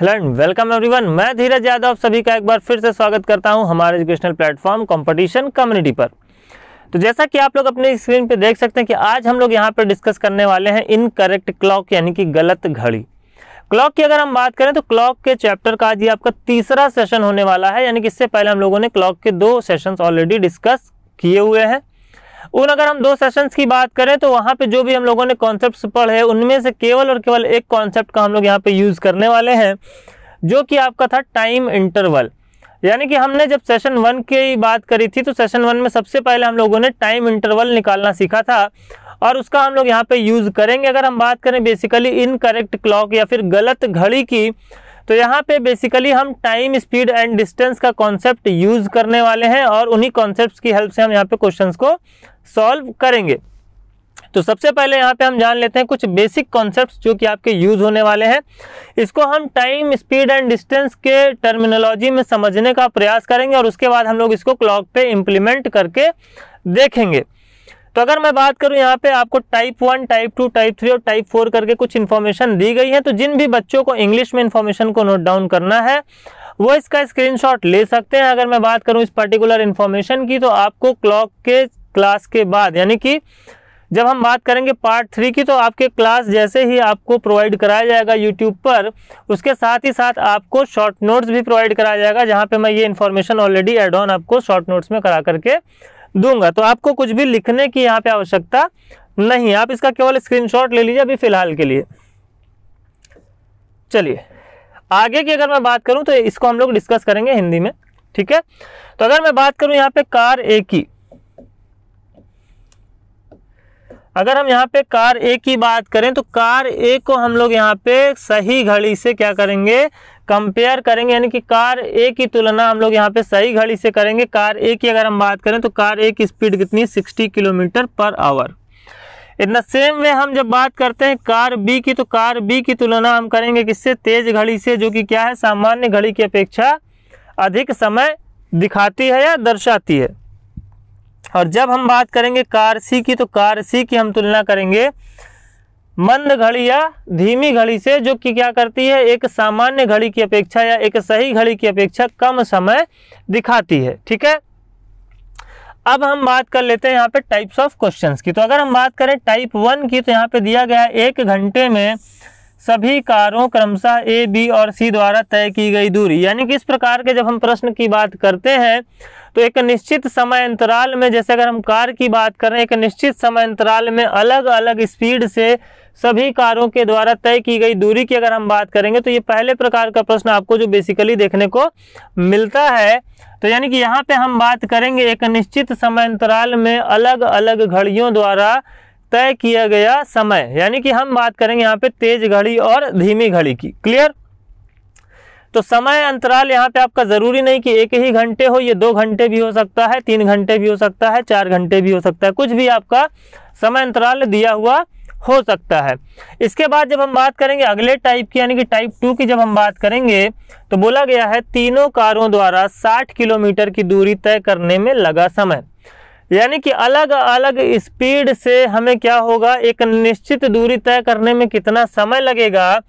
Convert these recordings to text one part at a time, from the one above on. Hello and welcome everyone, मैं धीरज यादव आप सभी का एक बार फिर से स्वागत करता हूं हमारे एजुकेशनल प्लेटफॉर्म कंपटीशन कम्युनिटी पर। तो जैसा कि आप लोग अपने स्क्रीन पे देख सकते हैं कि आज हम लोग यहां पर डिस्कस करने वाले हैं इनकरेक्ट क्लॉक यानी कि गलत घड़ी। क्लॉक की अगर हम बात करें तो क्लॉक के चैप्टर का आज ये आपका तीसरा सेशन होने वाला है, यानी कि इससे पहले हम लोगों ने क्लॉक के दो सेशंस ऑलरेडी डिस्कस किए हुए हैं। उन अगर हम दो सेशंस की बात करें तो वहाँ पे जो भी हम लोगों ने कॉन्सेप्ट्स पढ़े उनमें से केवल और केवल एक कॉन्सेप्ट का हम लोग यहाँ पे यूज़ करने वाले हैं, जो कि आपका था टाइम इंटरवल। यानी कि हमने जब सेशन वन की बात करी थी तो सेशन वन में सबसे पहले हम लोगों ने टाइम इंटरवल निकालना सीखा था और उसका हम लोग यहाँ पे यूज़ करेंगे। अगर हम बात करें बेसिकली इनकरेक्ट क्लॉक या फिर गलत घड़ी की, तो यहाँ पे बेसिकली हम टाइम, स्पीड एंड डिस्टेंस का कॉन्सेप्ट यूज़ करने वाले हैं और उन्हीं कॉन्सेप्ट्स की हेल्प से हम यहाँ पे क्वेश्चंस को सॉल्व करेंगे। तो सबसे पहले यहाँ पे हम जान लेते हैं कुछ बेसिक कॉन्सेप्ट्स जो कि आपके यूज़ होने वाले हैं। इसको हम टाइम, स्पीड एंड डिस्टेंस के टर्मिनोलॉजी में समझने का प्रयास करेंगे और उसके बाद हम लोग इसको क्लॉक पे इम्प्लीमेंट करके देखेंगे। तो अगर मैं बात करूं यहाँ पे आपको टाइप 1, टाइप 2, टाइप 3 और टाइप 4 करके कुछ इन्फॉर्मेशन दी गई है, तो जिन भी बच्चों को इंग्लिश में इन्फॉर्मेशन को नोट डाउन करना है वो इसका स्क्रीनशॉट ले सकते हैं। अगर मैं बात करूं इस पर्टिकुलर इन्फॉर्मेशन की तो आपको क्लॉक के क्लास के बाद, यानी कि जब हम बात करेंगे पार्ट 3 की, तो आपके क्लास जैसे ही आपको प्रोवाइड कराया जाएगा यूट्यूब पर, उसके साथ ही साथ आपको शॉर्ट नोट्स भी प्रोवाइड कराया जाएगा, जहाँ पर मैं ये इन्फॉर्मेशन ऑलरेडी एड ऑन आपको शॉर्ट नोट्स में करा करके दूंगा। तो आपको कुछ भी लिखने की यहाँ पे आवश्यकता नहीं है, आप इसका केवल स्क्रीनशॉट ले लीजिए अभी फिलहाल के लिए। चलिए आगे की अगर मैं बात करूँ तो इसको हम लोग डिस्कस करेंगे हिंदी में, ठीक है। तो अगर मैं बात करूँ यहाँ पे कार ए की, अगर हम यहाँ पे कार ए की बात करें तो कार ए को हम लोग यहाँ पे सही घड़ी से क्या करेंगे, कंपेयर करेंगे, यानी कि कार ए की तुलना हम लोग यहाँ पे सही घड़ी से करेंगे। कार ए की अगर हम बात करें तो कार ए की स्पीड कितनी, 60 किलोमीटर पर आवर। इतना सेम वे हम जब बात करते हैं कार बी की, तो कार बी की तुलना हम करेंगे किससे, तेज घड़ी से, जो कि क्या है, सामान्य घड़ी की अपेक्षा अधिक समय दिखाती है या दर्शाती है। और जब हम बात करेंगे कार सी की, तो कार सी की हम तुलना करेंगे मंद घड़ी या धीमी घड़ी से, जो कि क्या करती है, एक सामान्य घड़ी की अपेक्षा या एक सही घड़ी की अपेक्षा कम समय दिखाती है, ठीक है। अब हम बात कर लेते हैं यहाँ पे टाइप्स ऑफ क्वेश्चंस की। तो अगर हम बात करें टाइप 1 की तो यहाँ पे दिया गया है 1 घंटे में सभी कारों क्रमशः ए, बी और सी द्वारा तय की गई दूरी, यानी कि इस प्रकार के जब हम प्रश्न की बात करते हैं तो एक निश्चित समय अंतराल में, जैसे अगर हम कार की बात करें, एक निश्चित समय अंतराल में अलग अलग स्पीड से सभी कारों के द्वारा तय की गई दूरी की अगर हम बात करेंगे तो ये पहले प्रकार का प्रश्न आपको जो बेसिकली देखने को मिलता है। तो यानी कि यहाँ पे हम बात करेंगे एक निश्चित समय अंतराल में अलग अलग घड़ियों द्वारा तय किया गया समय, यानी कि हम बात करेंगे यहाँ पे तेज घड़ी और धीमी घड़ी की। क्लियर? तो समय अंतराल यहाँ पे आपका ज़रूरी नहीं कि एक ही घंटे हो, ये 2 घंटे भी हो सकता है, 3 घंटे भी हो सकता है, 4 घंटे भी हो सकता है, कुछ भी आपका समय अंतराल दिया हुआ हो सकता है। इसके बाद जब हम बात करेंगे अगले टाइप की, यानी कि टाइप 2 की जब हम बात करेंगे तो बोला गया है तीनों कारों द्वारा 60 किलोमीटर की दूरी तय करने में लगा समय, यानी कि अलग अलग स्पीड से हमें क्या होगा, एक निश्चित दूरी तय करने में कितना समय लगेगा,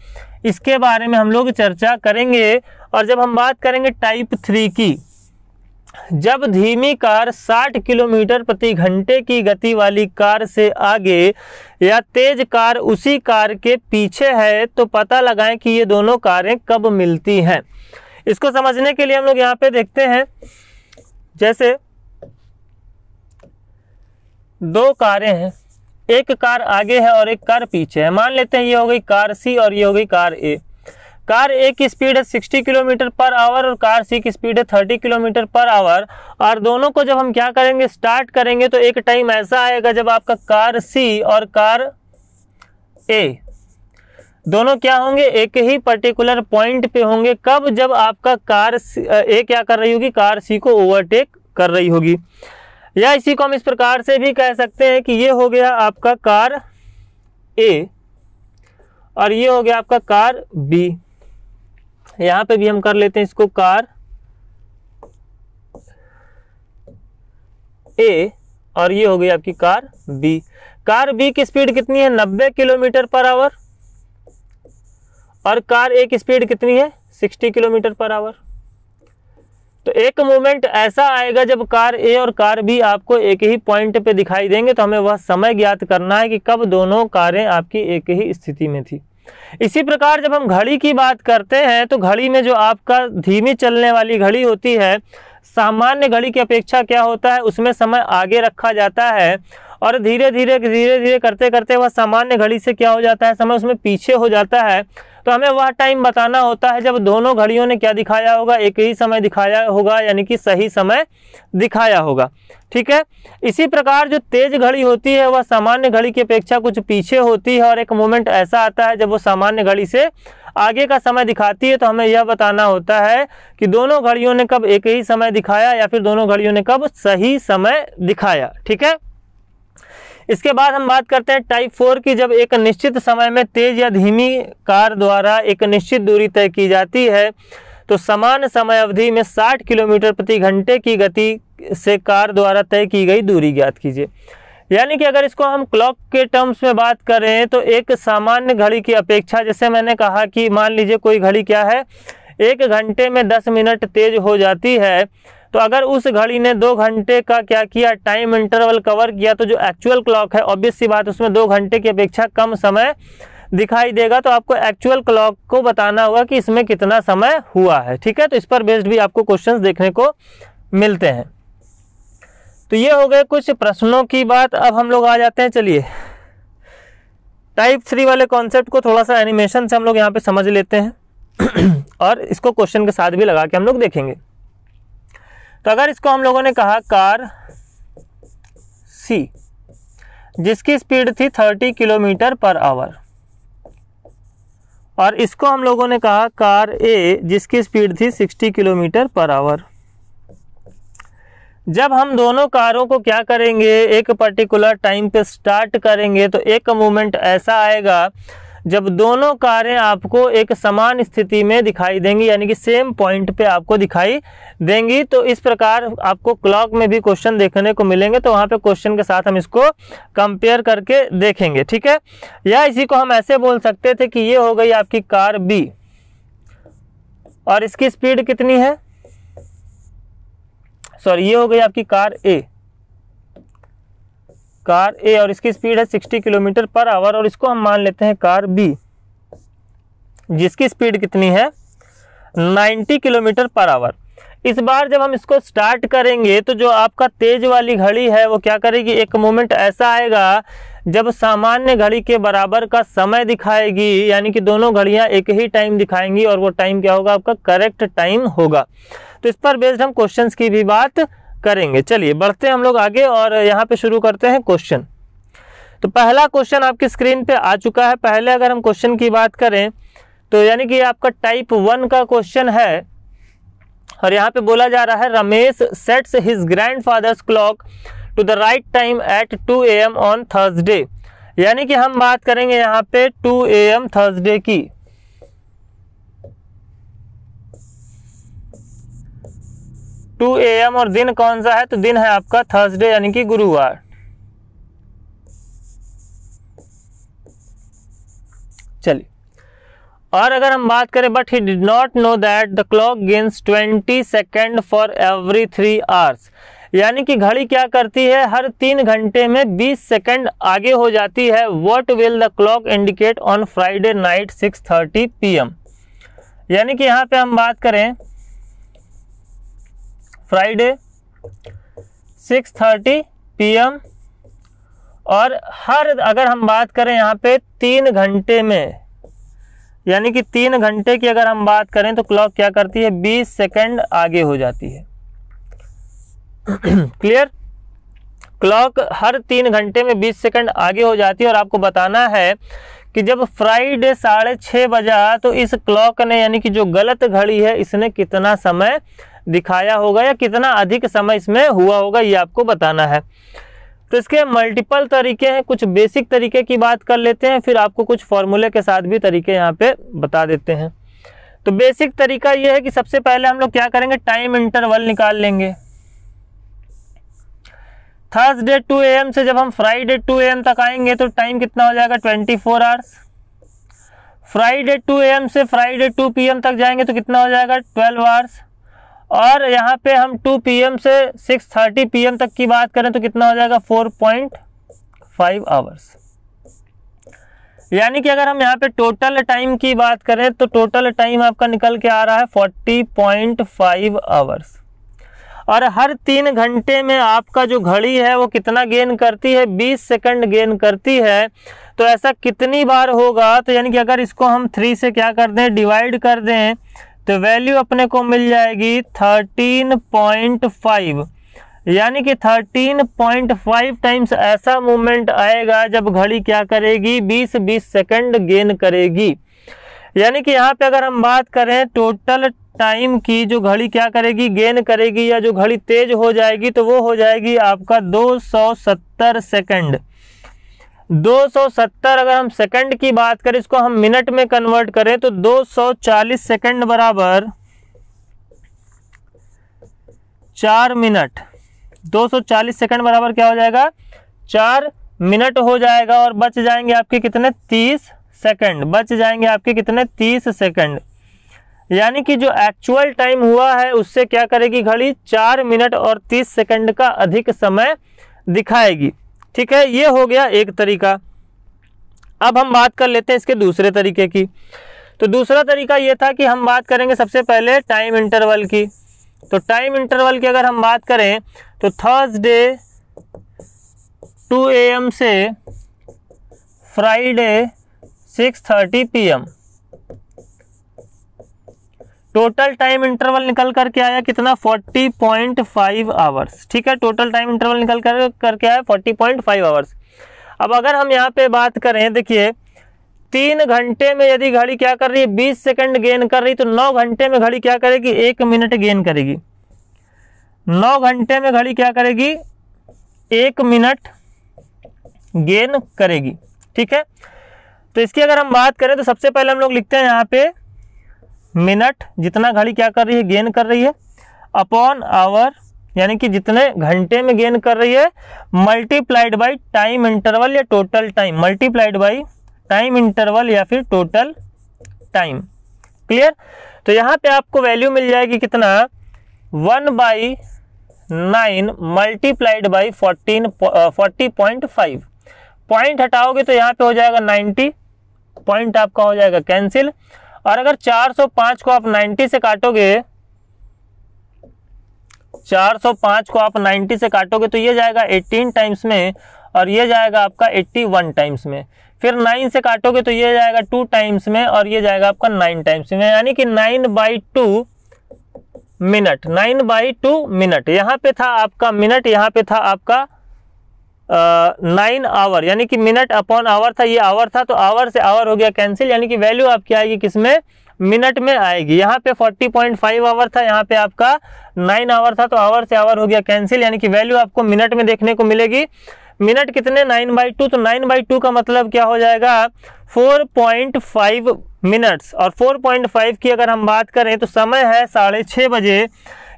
इसके बारे में हम लोग चर्चा करेंगे। और जब हम बात करेंगे टाइप 3 की, जब धीमी कार 60 किलोमीटर प्रति घंटे की गति वाली कार से आगे या तेज कार उसी कार के पीछे है तो पता लगाएं कि ये दोनों कारें कब मिलती हैं। इसको समझने के लिए हम लोग यहाँ पे देखते हैं, जैसे दो कारें हैं, एक कार आगे है और एक कार पीछे है। मान लेते हैं ये हो गई कार सी और ये हो गई कार ए। कार ए की स्पीड है 60 किलोमीटर पर आवर और कार सी की स्पीड है 30 किलोमीटर पर आवर। और दोनों को जब हम क्या करेंगे, स्टार्ट करेंगे, तो एक टाइम ऐसा आएगा जब आपका कार सी और कार ए दोनों क्या होंगे, एक ही पर्टिकुलर पॉइंट पे होंगे। कब? जब आपका कार ए क्या कर रही होगी, कार सी को ओवरटेक कर रही होगी। या इसी को हम इस प्रकार से भी कह सकते हैं कि ये हो गया आपका कार ए और ये हो गया आपका कार बी। यहाँ पे भी हम कर लेते हैं इसको कार ए और ये हो गई आपकी कार बी। कार बी की स्पीड कितनी है, 90 किलोमीटर पर आवर और कार एक स्पीड कितनी है 60 किलोमीटर पर आवर। तो एक मोमेंट ऐसा आएगा जब कार ए और कार बी आपको एक ही पॉइंट पे दिखाई देंगे, तो हमें वह समय ज्ञात करना है कि कब दोनों कारें आपकी एक ही स्थिति में थी। इसी प्रकार जब हम घड़ी की बात करते हैं तो घड़ी में जो आपका धीमी चलने वाली घड़ी होती है, सामान्य घड़ी की अपेक्षा क्या होता है, उसमें समय आगे रखा जाता है और धीरे धीरे करते करते वह सामान्य घड़ी से क्या हो जाता है, समय उसमें पीछे हो जाता है। तो हमें वह टाइम बताना होता है जब दोनों घड़ियों ने क्या दिखाया होगा, एक ही समय दिखाया होगा, यानी कि सही समय दिखाया होगा। ठीक है, इसी प्रकार जो तेज घड़ी होती है वह सामान्य घड़ी की अपेक्षा कुछ पीछे होती है और एक मोमेंट ऐसा आता है जब वो सामान्य घड़ी से आगे का समय दिखाती है। तो हमें यह बताना होता है कि दोनों घड़ियों ने कब एक ही समय दिखाया या फिर दोनों घड़ियों ने कब सही समय दिखाया। ठीक है, इसके बाद हम बात करते हैं टाइप 4 की, जब एक निश्चित समय में तेज या धीमी कार द्वारा एक निश्चित दूरी तय की जाती है तो समान समय अवधि में 60 किलोमीटर प्रति घंटे की गति से कार द्वारा तय की गई दूरी ज्ञात कीजिए। यानी कि अगर इसको हम क्लॉक के टर्म्स में बात करें तो एक सामान्य घड़ी की अपेक्षा, जैसे मैंने कहा कि मान लीजिए कोई घड़ी क्या है 1 घंटे में 10 मिनट तेज हो जाती है, तो अगर उस घड़ी ने 2 घंटे का क्या किया, टाइम इंटरवल कवर किया, तो जो एक्चुअल क्लॉक है ऑब्वियस सी बात उसमें 2 घंटे की अपेक्षा कम समय दिखाई देगा। तो आपको एक्चुअल क्लॉक को बताना होगा कि इसमें कितना समय हुआ है। ठीक है, तो इस पर बेस्ड भी आपको क्वेश्चंस देखने को मिलते हैं। तो ये हो गए कुछ प्रश्नों की बात। अब हम लोग आ जाते हैं, चलिए टाइप 3 वाले कॉन्सेप्ट को थोड़ा सा एनिमेशन से हम लोग यहाँ पे समझ लेते हैं और इसको क्वेश्चन के साथ भी लगा के हम लोग देखेंगे। तो अगर इसको हम लोगों ने कहा कार सी जिसकी स्पीड थी 30 किलोमीटर पर आवर, और इसको हम लोगों ने कहा कार ए जिसकी स्पीड थी 60 किलोमीटर पर आवर। जब हम दोनों कारों को क्या करेंगे, एक पर्टिकुलर टाइम पे स्टार्ट करेंगे, तो एक मोमेंट ऐसा आएगा जब दोनों कारें आपको एक समान स्थिति में दिखाई देंगी, यानी कि सेम पॉइंट पे आपको दिखाई देंगी। तो इस प्रकार आपको क्लॉक में भी क्वेश्चन देखने को मिलेंगे, तो वहाँ पे क्वेश्चन के साथ हम इसको कंपेयर करके देखेंगे। ठीक है, या इसी को हम ऐसे बोल सकते थे कि ये हो गई आपकी कार बी और इसकी स्पीड कितनी है, सॉरी ये हो गई आपकी कार ए और इसकी स्पीड है 60 किलोमीटर पर आवर, और इसको हम मान लेते हैं कार बी जिसकी स्पीड कितनी है 90 किलोमीटर पर आवर। इस बार जब हम इसको स्टार्ट करेंगे तो जो आपका तेज वाली घड़ी है वो क्या करेगी, एक मोमेंट ऐसा आएगा जब सामान्य घड़ी के बराबर का समय दिखाएगी, यानी कि दोनों घड़ियाँ एक ही टाइम दिखाएंगी और वो टाइम क्या होगा, आपका करेक्ट टाइम होगा। तो इस पर बेस्ड हम क्वेश्चंस की भी बात करेंगे। चलिए बढ़ते हैं हम लोग आगे और यहाँ पे शुरू करते हैं क्वेश्चन। तो पहला क्वेश्चन आपकी स्क्रीन पे आ चुका है। पहले अगर हम क्वेश्चन की बात करें तो यानी कि आपका टाइप 1 का क्वेश्चन है और यहाँ पे बोला जा रहा है Ramesh sets his grandfather's clock to the right time at 2 AM on Thursday. यानी कि हम बात करेंगे यहाँ पे 2 AM थर्सडे की। टू ए एम और दिन कौन सा है, तो दिन है आपका थर्सडे यानी कि गुरुवार। चलिए, और अगर हम बात करें but he did not know that the clock gains 20 second for every 3 hours. यानी कि घड़ी क्या करती है, हर 3 घंटे में 20 सेकेंड आगे हो जाती है। What will the clock indicate on Friday night 6:30 PM। यानी कि यहाँ पे हम बात करें फ्राइडे 6:30 PM और हर अगर हम बात करें यहाँ पे 3 घंटे में, यानी कि 3 घंटे की अगर हम बात करें तो क्लॉक क्या करती है 20 सेकंड आगे हो जाती है। क्लियर, क्लॉक हर 3 घंटे में 20 सेकंड आगे हो जाती है। और आपको बताना है कि जब फ्राइडे 6:30 बजा तो इस क्लॉक ने, यानी कि जो गलत घड़ी है, इसने कितना समय दिखाया होगा या कितना अधिक समय इसमें हुआ होगा, ये आपको बताना है। तो इसके मल्टीपल तरीके हैं। कुछ बेसिक तरीके की बात कर लेते हैं, फिर आपको कुछ फॉर्मूले के साथ भी तरीके यहाँ पे बता देते हैं। तो बेसिक तरीका ये है कि सबसे पहले हम लोग क्या करेंगे, टाइम इंटरवल निकाल लेंगे। थर्सडे 2 AM से जब हम फ्राइडे 2 AM तक आएंगे तो टाइम कितना हो जाएगा 24 आवर्स। फ्राइडे 2 AM से फ्राइडे 2 PM तक जाएंगे तो कितना हो जाएगा 12 आवर्स। और यहाँ पे हम 2 PM से 6:30 PM तक की बात करें तो कितना हो जाएगा 4.5 आवर्स। यानी कि अगर हम यहाँ पे टोटल टाइम की बात करें तो टोटल टाइम आपका निकल के आ रहा है 40.5 आवर्स। और हर 3 घंटे में आपका जो घड़ी है वो कितना गेन करती है, 20 सेकंड गेन करती है। तो ऐसा कितनी बार होगा, तो यानी कि अगर इसको हम 3 से क्या कर दें, डिवाइड कर दें, तो वैल्यू अपने को मिल जाएगी 13.5। यानी कि 13.5 टाइम्स ऐसा मूवमेंट आएगा जब घड़ी क्या करेगी, 20-20 सेकंड गेन करेगी। यानी कि यहाँ पे अगर हम बात करें टोटल टाइम की जो घड़ी क्या करेगी, गेन करेगी या जो घड़ी तेज हो जाएगी, तो वो हो जाएगी आपका 270 सेकंड। 270 अगर हम सेकंड की बात करें, इसको हम मिनट में कन्वर्ट करें तो 240 सेकंड बराबर 4 मिनट। 240 सेकंड बराबर क्या हो जाएगा, 4 मिनट हो जाएगा। और बच जाएंगे आपके कितने, 30 सेकंड बच जाएंगे आपके कितने, 30 सेकंड। यानी कि जो एक्चुअल टाइम हुआ है उससे क्या करेगी घड़ी, 4 मिनट और 30 सेकंड का अधिक समय दिखाएगी। ठीक है, ये हो गया एक तरीका। अब हम बात कर लेते हैं इसके दूसरे तरीके की। तो दूसरा तरीका ये था कि हम बात करेंगे सबसे पहले टाइम इंटरवल की। तो टाइम इंटरवल की अगर हम बात करें तो थर्सडे 2 AM से Friday 6:30 PM total time interval निकल करके आया कितना, 40.5 आवर्स। ठीक है, टोटल टाइम इंटरवल निकल करके आया 40.5 आवर्स। अब अगर हम यहाँ पे बात करें, देखिए 3 घंटे में यदि घड़ी क्या कर रही है, 20 सेकंड गेन कर रही है, तो 9 घंटे में घड़ी क्या करेगी, 1 मिनट गेन करेगी। 9 घंटे में घड़ी क्या करेगी, 1 मिनट गेन करेगी। ठीक है, तो इसकी अगर हम बात करें तो सबसे पहले हम लोग लिखते हैं यहाँ पे मिनट, जितना घड़ी क्या कर रही है, गेन कर रही है, अपॉन आवर, यानी कि जितने घंटे में गेन कर रही है, मल्टीप्लाइड बाई टाइम इंटरवल या total time, multiplied by time interval या फिर टोटल टाइम। क्लियर, तो यहाँ पे आपको वैल्यू मिल जाएगी कितना, 1/9 मल्टीप्लाइड बाई 40.5। पॉइंट हटाओगे तो यहाँ पे हो जाएगा 90, पॉइंट आपका हो जाएगा कैंसिल। और अगर 405 को आप 90 से काटोगे, 405 को आप 90 से काटोगे तो ये जाएगा 18 टाइम्स में और ये जाएगा आपका 81 टाइम्स में। फिर 9 से काटोगे तो ये जाएगा 2 टाइम्स में और ये जाएगा आपका 9 टाइम्स में। यानी कि 9/2 मिनट, 9/2 मिनट। यहाँ पे था आपका मिनट, यहाँ पे था आपका 9 आवर, यानी कि मिनट अपॉन आवर था, ये आवर था, तो आवर से आवर हो गया कैंसिल। यानी कि वैल्यू आपकी आएगी किसमें, मिनट में आएगी। यहाँ पे 40.5 आवर था, यहाँ पे आपका 9 आवर था, तो आवर से आवर हो गया कैंसिल। यानी कि वैल्यू आपको मिनट में देखने को मिलेगी। मिनट कितने, 9/2, तो 9/2 का मतलब क्या हो जाएगा, 4.5 मिनट्स। और 4.5 की अगर हम बात करें तो समय है 6:30 बजे,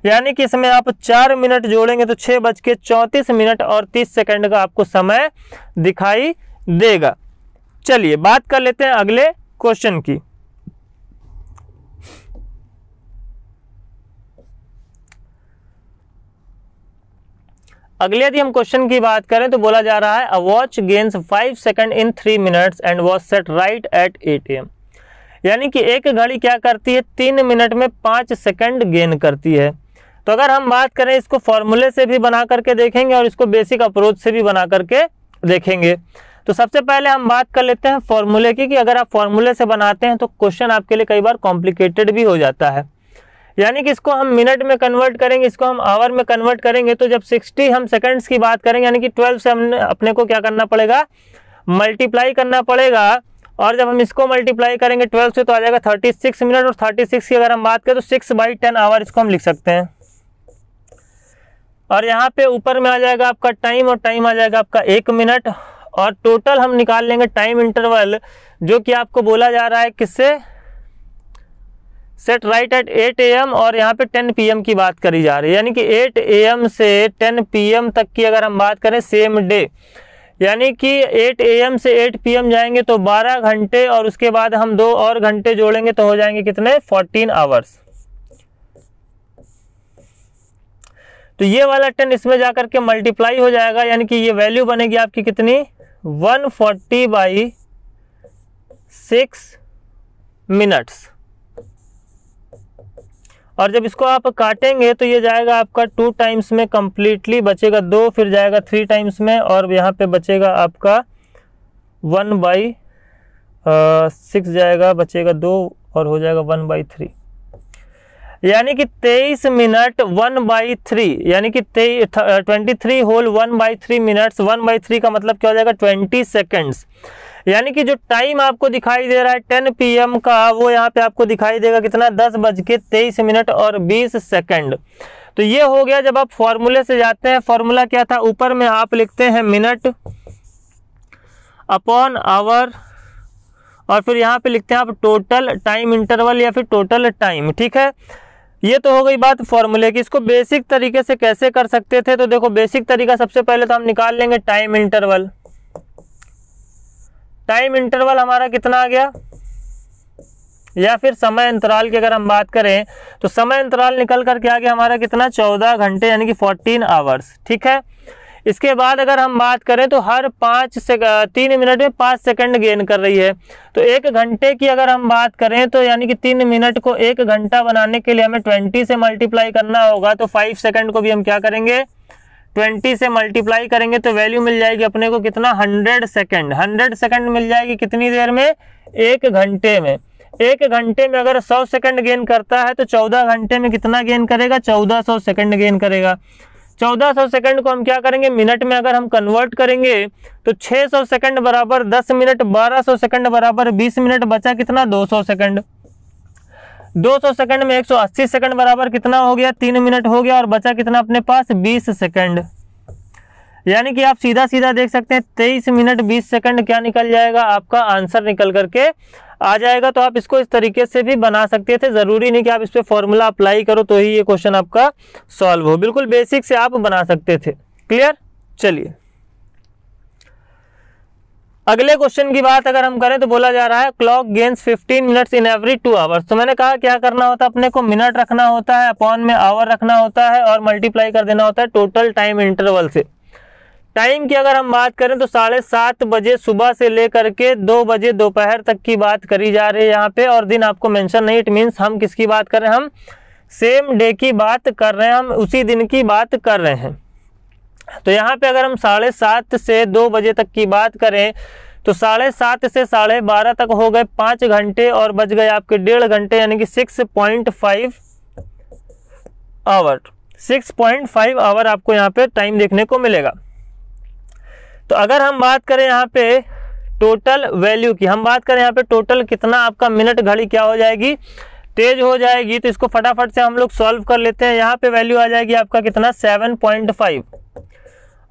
यानी कि इसमें आप 4 मिनट जोड़ेंगे तो 6:34 और 30 सेकंड का आपको समय दिखाई देगा। चलिए बात कर लेते हैं अगले क्वेश्चन की। अगले यदि हम क्वेश्चन की बात करें तो बोला जा रहा है a watch gains 5 second in 3 minutes and was set right at 8 AM। यानी कि एक घड़ी क्या करती है, 3 मिनट में 5 सेकंड गेन करती है। तो अगर हम बात करें, इसको फॉर्मूले से भी बना करके देखेंगे और इसको बेसिक अप्रोच से भी बना करके देखेंगे। तो सबसे पहले हम बात कर लेते हैं फॉर्मूले की, कि अगर आप फॉर्मूले से बनाते हैं तो क्वेश्चन आपके लिए कई बार कॉम्प्लिकेटेड भी हो जाता है। यानी कि इसको हम मिनट में कन्वर्ट करेंगे, इसको हम आवर में कन्वर्ट करेंगे, तो जब 60 हम सेकंड्स की बात करेंगे, यानी कि 12 से हमने अपने को क्या करना पड़ेगा, मल्टीप्लाई करना पड़ेगा। और जब हम इसको मल्टीप्लाई करेंगे 12 से तो आ जाएगा 36 मिनट। और 36 की अगर हम बात करें तो 6/10 आवर इसको हम लिख सकते हैं। और यहाँ पे ऊपर में आ जाएगा आपका टाइम, और टाइम आ जाएगा आपका 1 मिनट। और टोटल हम निकाल लेंगे टाइम इंटरवल, जो कि आपको बोला जा रहा है किससे, सेट राइट एट 8 AM और यहाँ पे 10 PM की बात करी जा रही है। यानी कि 8 AM से 10 PM तक की अगर हम बात करें सेम डे, यानी कि 8 AM से 8 PM जाएंगे तो 12 घंटे और उसके बाद हम 2 और घंटे जोड़ेंगे तो हो जाएंगे कितने 14 आवर्स। तो ये वाला 10 इसमें जाकर के मल्टीप्लाई हो जाएगा, यानी कि ये वैल्यू बनेगी आपकी कितनी 140/6 मिनट्स। और जब इसको आप काटेंगे तो ये जाएगा आपका 2 टाइम्स में कम्प्लीटली बचेगा 2, फिर जाएगा 3 टाइम्स में और यहाँ पे बचेगा आपका 1/6 जाएगा, बचेगा 2 और हो जाएगा 1/3, यानी कि 23 मिनट 1/3, यानी कि 23 होल 1/3 मिनट्स। 1/3 का मतलब क्या हो जाएगा 20 सेकेंड्स। यानी कि जो टाइम आपको दिखाई दे रहा है 10 PM का, वो यहाँ पे आपको दिखाई देगा कितना 10:23 और 20 सेकेंड। तो ये हो गया। जब आप फॉर्मूले से जाते हैं, फॉर्मूला क्या था ऊपर में, आप लिखते हैं मिनट अपॉन आवर और फिर यहाँ पे लिखते हैं आप टोटल टाइम इंटरवल या फिर टोटल टाइम। ठीक है, ये तो हो गई बात फॉर्मूले की। इसको बेसिक तरीके से कैसे कर सकते थे, तो देखो बेसिक तरीका सबसे पहले तो हम निकाल लेंगे टाइम इंटरवल। टाइम इंटरवल हमारा कितना आ गया, या फिर समय अंतराल की अगर हम बात करें तो समय अंतराल निकल करके आ गया हमारा कितना 14 घंटे, यानी कि 14 आवर्स। ठीक है, इसके बाद अगर हम बात करें तो हर 3 मिनट में 5 सेकंड गेन कर रही है। तो 1 घंटे की अगर हम बात करें तो यानी कि 3 मिनट को 1 घंटा बनाने के लिए हमें 20 से मल्टीप्लाई करना होगा। तो 5 सेकंड को भी हम क्या करेंगे 20 से मल्टीप्लाई करेंगे तो वैल्यू मिल जाएगी अपने को कितना 100 सेकंड। 100 सेकंड मिल जाएगी कितनी देर में 1 घंटे में। 1 घंटे में अगर 100 सेकंड गेन करता है तो 14 घंटे में कितना गेन करेगा 1400 सेकंड गेन करेगा। 1400 सेकंड को हम क्या करेंगे मिनट में अगर हम कन्वर्ट करेंगे तो 600 सेकंड बराबर 10 मिनट, 1200 सेकंड बराबर 20 मिनट, बचा कितना 200 सेकंड। 200 सेकंड में 180 सेकंड बराबर कितना हो गया 3 मिनट हो गया और बचा कितना अपने पास 20 सेकंड। यानी कि आप सीधा सीधा देख सकते हैं 23 मिनट 20 सेकंड क्या निकल जाएगा आपका आंसर निकल करके आ जाएगा। तो आप इसको इस तरीके से भी बना सकते थे, ज़रूरी नहीं कि आप इस पर फॉर्मूला अप्लाई करो तो ही ये क्वेश्चन आपका सॉल्व हो, बिल्कुल बेसिक से आप बना सकते थे। क्लियर। चलिए अगले क्वेश्चन की बात अगर हम करें तो बोला जा रहा है clock gains 15 minutes in every 2 hours. तो मैंने कहा क्या करना होता है अपने को, मिनट रखना होता है अपॉन में आवर रखना होता है और मल्टीप्लाई कर देना होता है टोटल टाइम इंटरवल से। टाइम की अगर हम बात करें तो 7:30 बजे सुबह से लेकर के 2 बजे दोपहर तक की बात करी जा रही है यहाँ पे, और दिन आपको मेंशन नहीं। इट मीन्स हम किसकी बात कर रहे हैं, हम सेम डे की बात कर रहे हैं, हम उसी दिन की बात कर रहे हैं। तो यहाँ पे अगर हम 7:30 से 2 बजे तक की बात करें तो 7:30 से 12:30 तक हो गए 5 घंटे और बच गए आपके 1.5 घंटे, यानी कि 6.5 आवर। 6.5 आवर आपको यहाँ पे टाइम देखने को मिलेगा। तो अगर हम बात करें यहाँ पे टोटल वैल्यू की, हम बात करें यहाँ पे टोटल कितना आपका मिनट घड़ी क्या हो जाएगी तेज हो जाएगी। तो इसको फटाफट से हम लोग सॉल्व कर लेते हैं। यहाँ पे वैल्यू आ जाएगी आपका कितना 7.5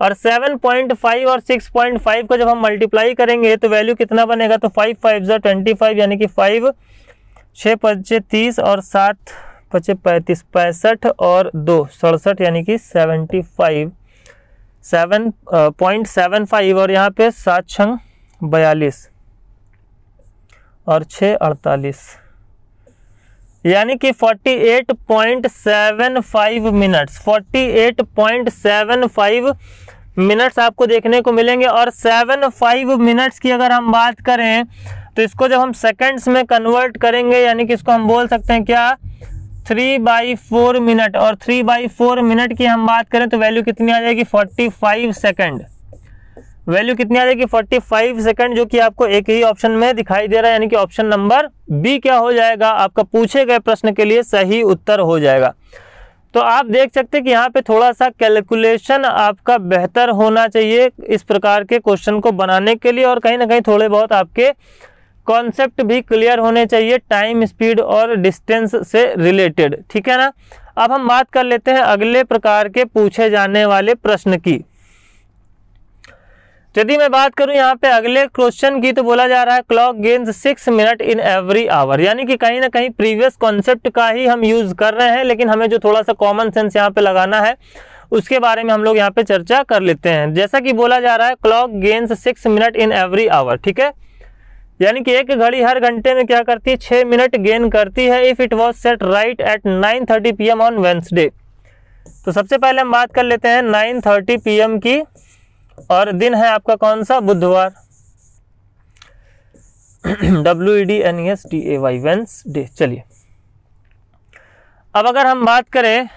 और 7.5 और 6.5 को जब हम मल्टीप्लाई करेंगे तो वैल्यू कितना बनेगा, तो 5 × 5 = 25, यानी कि 5, 6 × 5 = 30 और 7 × 5 = 35, 65 और 2 = 67, यानी कि 75, 7.75 और यहाँ पे 7 × 6 = 42 और 6 = 48, यानी कि 48.75 मिनट्स आपको देखने को मिलेंगे। और 75 मिनट्स की अगर हम बात करें तो इसको जब हम सेकंड्स में कन्वर्ट करेंगे यानी कि इसको हम बोल सकते हैं क्या 3/4 मिनट। और 3/4 मिनट की हम बात करें तो वैल्यू कितनी आ जाएगी 45 सेकंड। वैल्यू कितनी आ जाएगी 45 सेकंड, जो कि आपको एक ही ऑप्शन में दिखाई दे रहा है, यानी कि ऑप्शन नंबर बी क्या हो जाएगा आपका पूछे गए प्रश्न के लिए सही उत्तर हो जाएगा। तो आप देख सकते हैं कि यहाँ पे थोड़ा सा कैलकुलेशन आपका बेहतर होना चाहिए इस प्रकार के क्वेश्चन को बनाने के लिए, और कहीं ना कहीं थोड़े बहुत आपके कॉन्सेप्ट भी क्लियर होने चाहिए टाइम, स्पीड और डिस्टेंस से रिलेटेड। ठीक है ना। अब हम बात कर लेते हैं अगले प्रकार के पूछे जाने वाले प्रश्न की। यदि मैं बात करूं यहाँ पे अगले क्वेश्चन की तो बोला जा रहा है clock gains 6 minute in every hour, यानी कि कहीं ना कहीं प्रीवियस कॉन्सेप्ट का ही हम यूज कर रहे हैं, लेकिन हमें जो थोड़ा सा कॉमन सेंस यहाँ पे लगाना है उसके बारे में हम लोग यहाँ पे चर्चा कर लेते हैं। जैसा कि बोला जा रहा है clock gains 6 minute in every hour, ठीक है, यानी कि एक घड़ी हर घंटे में क्या करती है, 6 मिनट गेन करती है। If it was set right at 9:30 PM on Wednesday, तो सबसे पहले हम बात कर लेते हैं 9:30 PM की, और दिन है आपका कौन सा, बुधवार, WEDNESDAY वेंसडे। चलिए अब अगर हम बात करें,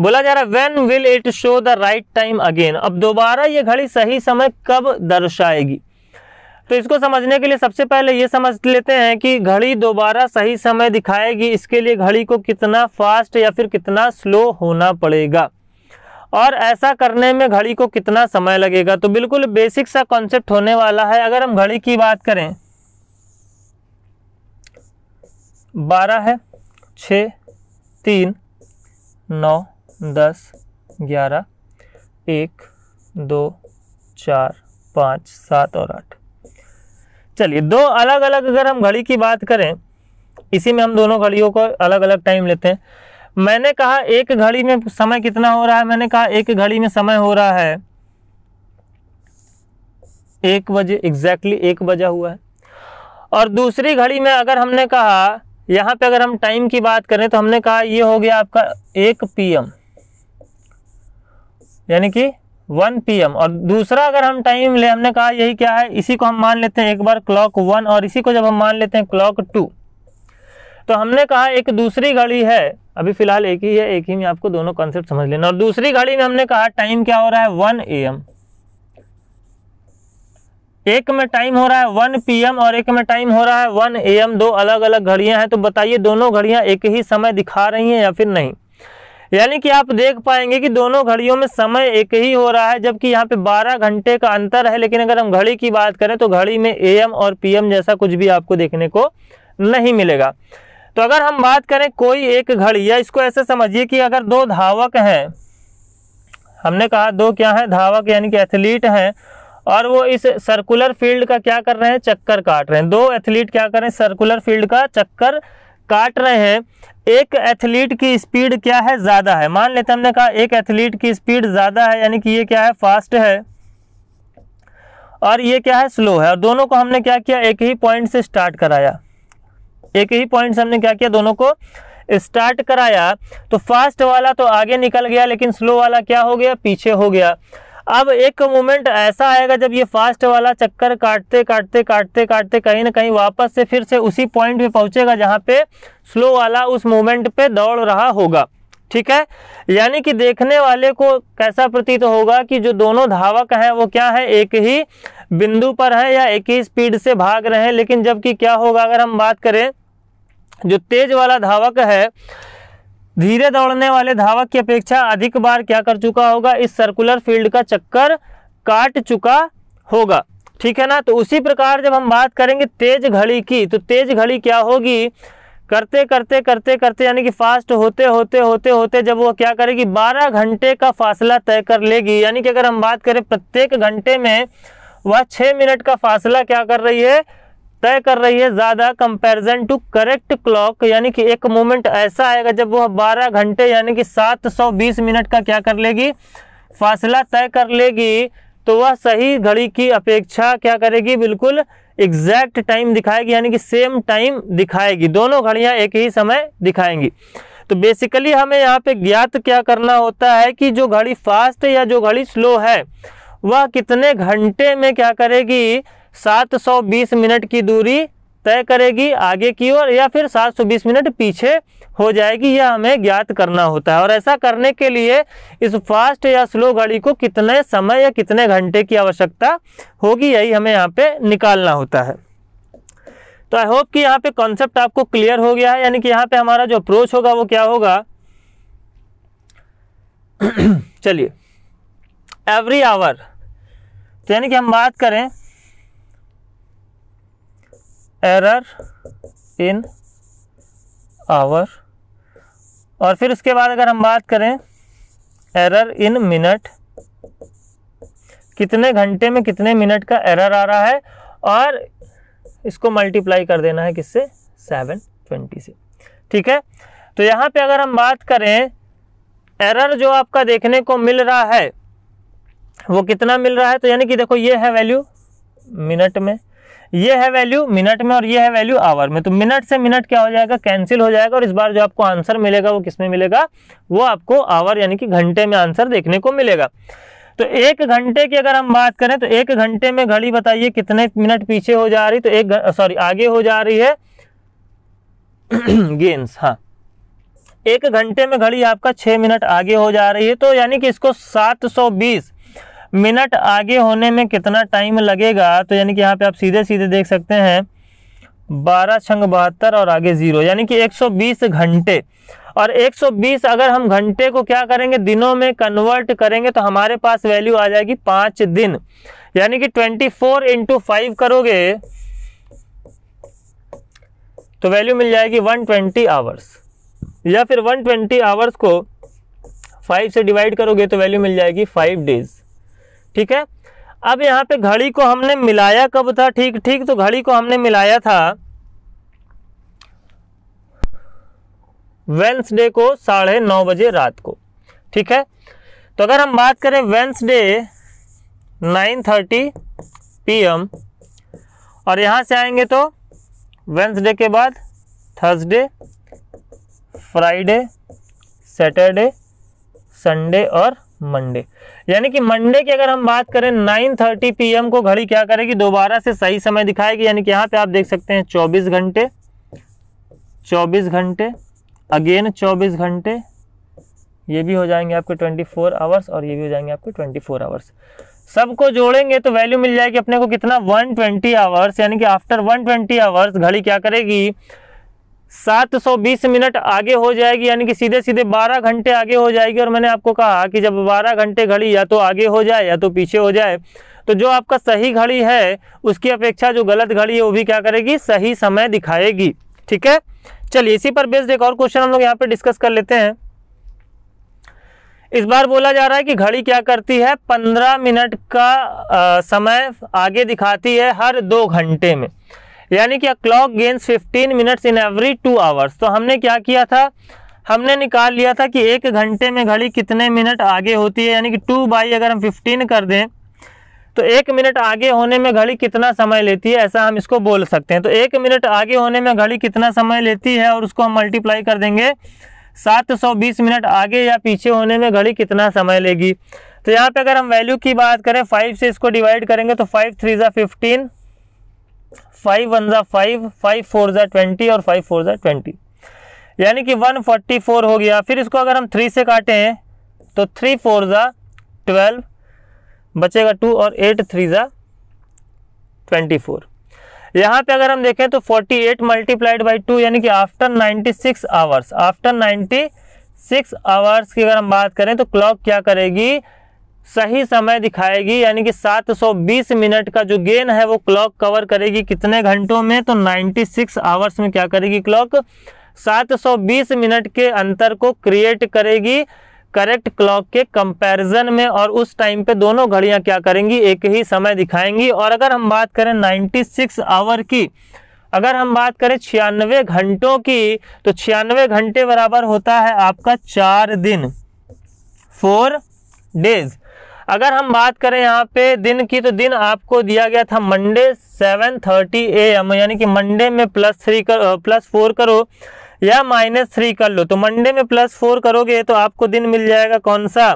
बोला जा रहा है when will it show the right time again, अब दोबारा ये घड़ी सही समय कब दर्शाएगी। तो इसको समझने के लिए सबसे पहले ये समझ लेते हैं कि घड़ी दोबारा सही समय दिखाएगी, इसके लिए घड़ी को कितना फास्ट या फिर कितना स्लो होना पड़ेगा और ऐसा करने में घड़ी को कितना समय लगेगा। तो बिल्कुल बेसिक सा कॉन्सेप्ट होने वाला है। अगर हम घड़ी की बात करें, 12 है, 6, 3, 9, 10, 11, 1, 2, 4, 5, 7 और 8। चलिए दो अलग अलग अगर हम घड़ी की बात करें, इसी में हम दोनों घड़ियों को अलग अलग टाइम लेते हैं। मैंने कहा एक घड़ी में समय कितना हो रहा है, मैंने कहा एक घड़ी में समय हो रहा है 1 बजे, एग्जैक्टली 1 बजा हुआ है। और दूसरी घड़ी में अगर हमने कहा, यहाँ पे अगर हम टाइम की बात करें तो हमने कहा ये हो गया आपका 1 PM यानी कि 1 PM, और दूसरा अगर हम टाइम ले, हमने कहा यही क्या है, इसी को हम मान लेते हैं एक बार क्लॉक 1, और इसी को जब हम मान लेते हैं क्लॉक 2, तो हमने कहा एक दूसरी घड़ी है, अभी फिलहाल एक ही है, एक ही में आपको दोनों कॉन्सेप्ट समझ लेना। और दूसरी घड़ी में हमने कहा टाइम क्या हो रहा है, 1 AM, एक में टाइम हो रहा है 1 PM और एक में टाइम हो रहा है 1 AM, दो अलग अलग घड़ियां हैं। तो बताइए दोनों घड़ियां एक ही समय दिखा रही हैं या फिर नहीं, यानी कि आप देख पाएंगे कि दोनों घड़ियों में समय एक ही हो रहा है, जबकि यहाँ पे 12 घंटे का अंतर है। लेकिन अगर हम घड़ी की बात करें तो घड़ी में AM और PM जैसा कुछ भी आपको देखने को नहीं मिलेगा। तो अगर हम बात करें कोई एक घड़ी, या इसको ऐसे समझिए कि अगर दो धावक हैं, हमने कहा दो क्या है, धावक यानी कि एथलीट हैं, और वो इस सर्कुलर फील्ड का क्या कर रहे हैं, चक्कर काट रहे हैं। दो एथलीट क्या कर रहे हैं, सर्कुलर फील्ड का चक्कर काट रहे हैं। एक एथलीट की स्पीड क्या है, ज़्यादा है, मान लेते हमने कहा एक एथलीट की स्पीड ज़्यादा है, यानी कि ये क्या है, फास्ट है, और ये क्या है, स्लो है। और दोनों को हमने क्या किया, एक ही पॉइंट से स्टार्ट कराया, एक ही पॉइंट से हमने क्या किया, दोनों को स्टार्ट कराया। तो फास्ट वाला तो आगे निकल गया, लेकिन स्लो वाला क्या हो गया, पीछे हो गया। अब एक मोमेंट ऐसा आएगा जब ये फास्ट वाला चक्कर काटते काटते काटते काटते कहीं ना कहीं वापस से फिर से उसी पॉइंट पे पहुंचेगा जहाँ पे स्लो वाला उस मोमेंट पे दौड़ रहा होगा, ठीक है। यानी कि देखने वाले को कैसा प्रतीत होगा कि जो दोनों धावक हैं वो क्या है, एक ही बिंदु पर है या एक ही स्पीड से भाग रहे हैं। लेकिन जबकि क्या होगा, अगर हम बात करें जो तेज वाला धावक है, धीरे दौड़ने वाले धावक की अपेक्षा अधिक बार क्या कर चुका होगा, इस सर्कुलर फील्ड का चक्कर काट चुका होगा, ठीक है ना। तो उसी प्रकार जब हम बात करेंगे तेज घड़ी की, तो तेज घड़ी क्या होगी, करते करते करते करते यानी कि फास्ट होते होते होते होते जब वो क्या करेगी, 12 घंटे का फासला तय कर लेगी। यानी कि अगर हम बात करें प्रत्येक घंटे में वह 6 मिनट का फासला क्या कर रही है, तय कर रही है, ज़्यादा कंपैरिजन टू करेक्ट क्लॉक। यानी कि एक मोमेंट ऐसा आएगा जब वह 12 घंटे यानी कि 720 मिनट का क्या कर लेगी, फासला तय कर लेगी। तो वह सही घड़ी की अपेक्षा क्या करेगी, बिल्कुल एग्जैक्ट टाइम दिखाएगी, यानी कि सेम टाइम दिखाएगी, दोनों घड़ियां एक ही समय दिखाएंगी। तो बेसिकली हमें यहाँ पे ज्ञात क्या करना होता है कि जो घड़ी फास्ट या जो घड़ी स्लो है वह कितने घंटे में क्या करेगी, 720 मिनट की दूरी तय करेगी आगे की ओर, या फिर 720 मिनट पीछे हो जाएगी, यह हमें ज्ञात करना होता है। और ऐसा करने के लिए इस फास्ट या स्लो घड़ी को कितने समय या कितने घंटे की आवश्यकता होगी, यही हमें यहाँ पे निकालना होता है। तो आई होप कि यहाँ पे कॉन्सेप्ट आपको क्लियर हो गया है, यानी कि यहाँ पे हमारा जो अप्रोच होगा वो क्या होगा। चलिए एवरी आवर, तो यानी कि हम बात करें एरर इन आवर, और फिर उसके बाद अगर हम बात करें एरर इन मिनट, कितने घंटे में कितने मिनट का एरर आ रहा है, और इसको मल्टीप्लाई कर देना है किससे, 720 से, ठीक है। तो यहाँ पे अगर हम बात करें एरर जो आपका देखने को मिल रहा है वो कितना मिल रहा है, तो यानी कि देखो ये है वैल्यू मिनट में, ये है वैल्यू मिनट में और ये है वैल्यू आवर में। तो मिनट से मिनट क्या हो जाएगा, कैंसिल हो जाएगा और इस बार जो आपको आंसर मिलेगा वो किस में मिलेगा, वो आपको आवर यानी कि घंटे में आंसर देखने को मिलेगा। तो एक घंटे की अगर हम बात करें तो एक घंटे में घड़ी बताइए कितने मिनट पीछे हो जा रही, तो एक सॉरी आगे हो जा रही है गेंस। हाँ, एक घंटे में घड़ी आपका 6 मिनट आगे हो जा रही है, तो यानी कि इसको 720 मिनट आगे होने में कितना टाइम लगेगा। तो यानी कि यहाँ पे आप सीधे सीधे देख सकते हैं 12×72 और आगे 0, यानी कि 120 घंटे। और 120 अगर हम घंटे को क्या करेंगे, दिनों में कन्वर्ट करेंगे तो हमारे पास वैल्यू आ जाएगी 5 दिन, यानी कि 24 × 5 करोगे तो वैल्यू मिल जाएगी 120 आवर्स, या फिर 120 आवर्स को 5 से डिवाइड करोगे तो वैल्यू मिल जाएगी 5 डेज। ठीक है, अब यहाँ पे घड़ी को हमने मिलाया कब था, ठीक, तो घड़ी को हमने मिलाया था वेंसडे को 9:30 बजे रात को। ठीक है, तो अगर हम बात करें वेंसडे 9:30 PM और यहाँ से आएंगे तो वेंसडे के बाद थर्सडे, फ्राइडे, सैटरडे, संडे और मंडे, यानी कि मंडे की अगर हम बात करें 9:30 PM को घड़ी क्या करेगी, दोबारा से सही समय दिखाएगी। यानी कि यहाँ पे आप देख सकते हैं 24 घंटे, अगेन 24 घंटे, ये भी हो जाएंगे आपके 24 आवर्स और ये भी हो जाएंगे आपके 24 आवर्स। सबको जोड़ेंगे तो वैल्यू मिल जाएगी अपने को कितना, 120 आवर्स। यानी कि आफ्टर 120 आवर्स घड़ी क्या करेगी, 720 मिनट आगे हो जाएगी, यानी कि सीधे सीधे 12 घंटे आगे हो जाएगी। और मैंने आपको कहा कि जब 12 घंटे घड़ी या तो आगे हो जाए या तो पीछे हो जाए, तो जो आपका सही घड़ी है उसकी अपेक्षा जो गलत घड़ी है वो भी क्या करेगी, सही समय दिखाएगी। ठीक है, चलिए इसी पर बेस्ड एक और क्वेश्चन हम लोग यहाँ पे डिस्कस कर लेते हैं। इस बार बोला जा रहा है कि घड़ी क्या करती है, 15 मिनट का समय आगे दिखाती है हर 2 घंटे में, यानी कि clock gains 15 minutes in every 2 hours. तो हमने क्या किया था, हमने निकाल लिया था कि एक घंटे में घड़ी कितने मिनट आगे होती है, यानी कि 2 बाई अगर हम 15 कर दें तो 1 मिनट आगे होने में घड़ी कितना समय लेती है, ऐसा हम इसको बोल सकते हैं। तो 1 मिनट आगे होने में घड़ी कितना समय लेती है और उसको हम मल्टीप्लाई कर देंगे 720 मिनट आगे या पीछे होने में घड़ी कितना समय लेगी। तो यहाँ पे अगर हम वैल्यू की बात करें, 5 से इसको डिवाइड करेंगे तो 5×3 = 15, 5×1 = 5, 5×4 = 20 और 5×4 = 20, यानी कि 144 हो गया। फिर इसको अगर हम 3 से काटें तो 3×4 = 12 बचेगा 2 और 8×3 = 24। यहाँ पे अगर हम देखें तो 48 × 2, यानी कि आफ्टर 96 आवर्स, आफ्टर 96 आवर्स की अगर हम बात करें तो क्लॉक क्या करेगी, सही समय दिखाएगी। यानी कि 720 मिनट का जो गेन है वो क्लॉक कवर करेगी कितने घंटों में, तो 96 आवर्स में क्या करेगी क्लॉक, 720 मिनट के अंतर को क्रिएट करेगी करेक्ट क्लॉक के कंपैरिजन में, और उस टाइम पे दोनों घड़ियां क्या करेंगी, एक ही समय दिखाएंगी। और अगर हम बात करें 96 आवर की, अगर हम बात करें 96 घंटों की, तो 96 घंटे बराबर होता है आपका 4 दिन, 4 डेज। अगर हम बात करें यहाँ पे दिन की, तो दिन आपको दिया गया था मंडे 7:30 AM, यानी कि मंडे में +4 करो या -3 कर लो। तो मंडे में +4 करोगे तो आपको दिन मिल जाएगा कौन सा,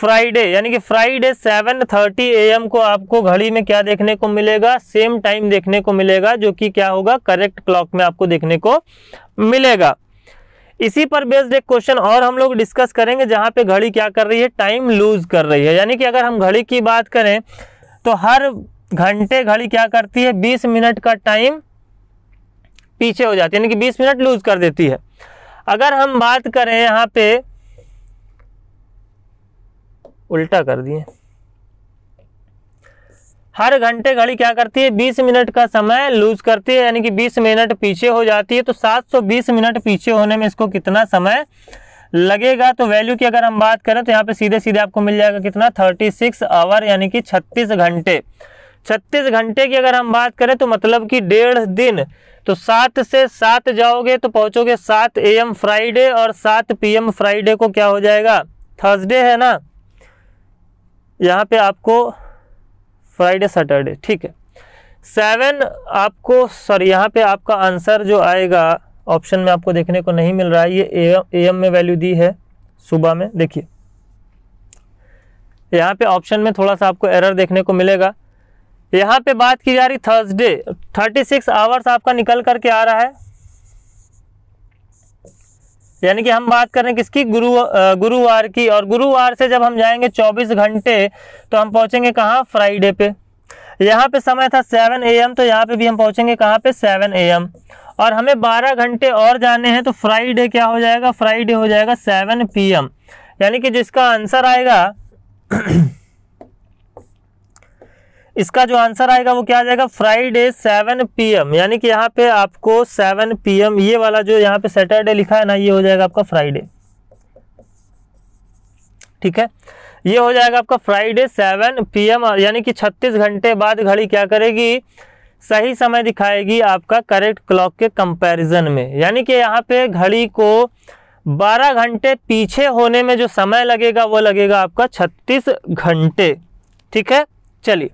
फ्राइडे, यानी कि फ्राइडे 7:30 AM को आपको घड़ी में क्या देखने को मिलेगा, सेम टाइम देखने को मिलेगा, जो कि क्या होगा, करेक्ट क्लॉक में आपको देखने को मिलेगा। इसी पर बेस्ड एक क्वेश्चन और हम लोग डिस्कस करेंगे जहाँ पे घड़ी क्या कर रही है, टाइम लूज कर रही है। यानी कि अगर हम घड़ी की बात करें तो हर घंटे घड़ी क्या करती है, 20 मिनट का टाइम पीछे हो जाती है, यानी कि 20 मिनट लूज कर देती है। अगर हम बात करें यहाँ पे, उल्टा कर दिए, हर घंटे घड़ी क्या करती है, 20 मिनट का समय लूज करती है, यानी कि 20 मिनट पीछे हो जाती है। तो 720 मिनट पीछे होने में इसको कितना समय लगेगा, तो वैल्यू की अगर हम बात करें तो यहाँ पे सीधे सीधे आपको मिल जाएगा कितना, 36 आवर, यानी कि 36 घंटे। 36 घंटे की अगर हम बात करें तो मतलब कि 1.5 दिन, तो 7 से 7 जाओगे तो पहुंचोगे 7 AM फ्राइडे और 7 PM फ्राइडे को क्या हो जाएगा, थर्सडे है ना, यहाँ पे आपको फ्राइडे सैटरडे, ठीक है। 7 आपको सॉरी यहाँ पे आपका आंसर जो आएगा ऑप्शन में आपको देखने को नहीं मिल रहा है, ये AM में वैल्यू दी है सुबह में, देखिए यहाँ पे ऑप्शन में थोड़ा सा आपको एरर देखने को मिलेगा। यहाँ पे बात की जा रही थर्सडे, 36 आवर्स आपका निकल करके आ रहा है, यानी कि हम बात कर रहे हैं किसकी, गुरुवार की, और गुरुवार से जब हम जाएंगे 24 घंटे तो हम पहुँचेंगे कहाँ, फ्राइडे पे। यहाँ पे समय था 7 AM, तो यहाँ पे भी हम पहुँचेंगे कहाँ पे, 7 AM, और हमें 12 घंटे और जाने हैं, तो फ्राइडे क्या हो जाएगा, फ्राइडे हो जाएगा 7 PM, यानी कि जिसका आंसर आएगा इसका जो आंसर आएगा वो क्या आ जाएगा, फ्राइडे 7 PM, यानी कि यहाँ पे आपको 7 PM, ये वाला जो यहाँ पे सैटरडे लिखा है ना, ये हो जाएगा आपका फ्राइडे, ठीक है, ये हो जाएगा आपका फ्राइडे 7 PM, यानी कि 36 घंटे बाद घड़ी क्या करेगी, सही समय दिखाएगी आपका करेक्ट क्लॉक के कंपैरिजन में, यानी कि यहाँ पे घड़ी को 12 घंटे पीछे होने में जो समय लगेगा वो लगेगा आपका 36 घंटे, ठीक है। चलिए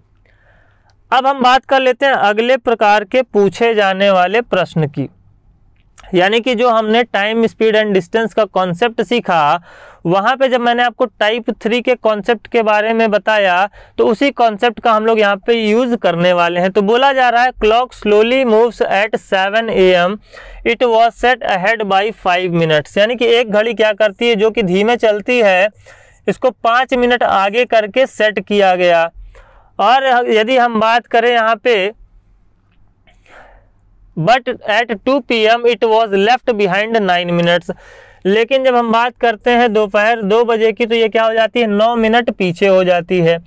अब हम बात कर लेते हैं अगले प्रकार के पूछे जाने वाले प्रश्न की, यानी कि जो हमने टाइम स्पीड एंड डिस्टेंस का कॉन्सेप्ट सीखा, वहाँ पे जब मैंने आपको टाइप 3 के कॉन्सेप्ट के बारे में बताया तो उसी कॉन्सेप्ट का हम लोग यहाँ पे यूज़ करने वाले हैं। तो बोला जा रहा है clock slowly moves at 7 AM, it was set ahead by 5 minutes, यानी कि एक घड़ी क्या करती है, जो कि धीमे चलती है, इसको 5 मिनट आगे करके सेट किया गया। और यदि हम बात करें यहाँ पे, but at 2 PM it was left behind 9 minutes, लेकिन जब हम बात करते हैं दोपहर 2 बजे की तो ये क्या हो जाती है, 9 मिनट पीछे हो जाती है।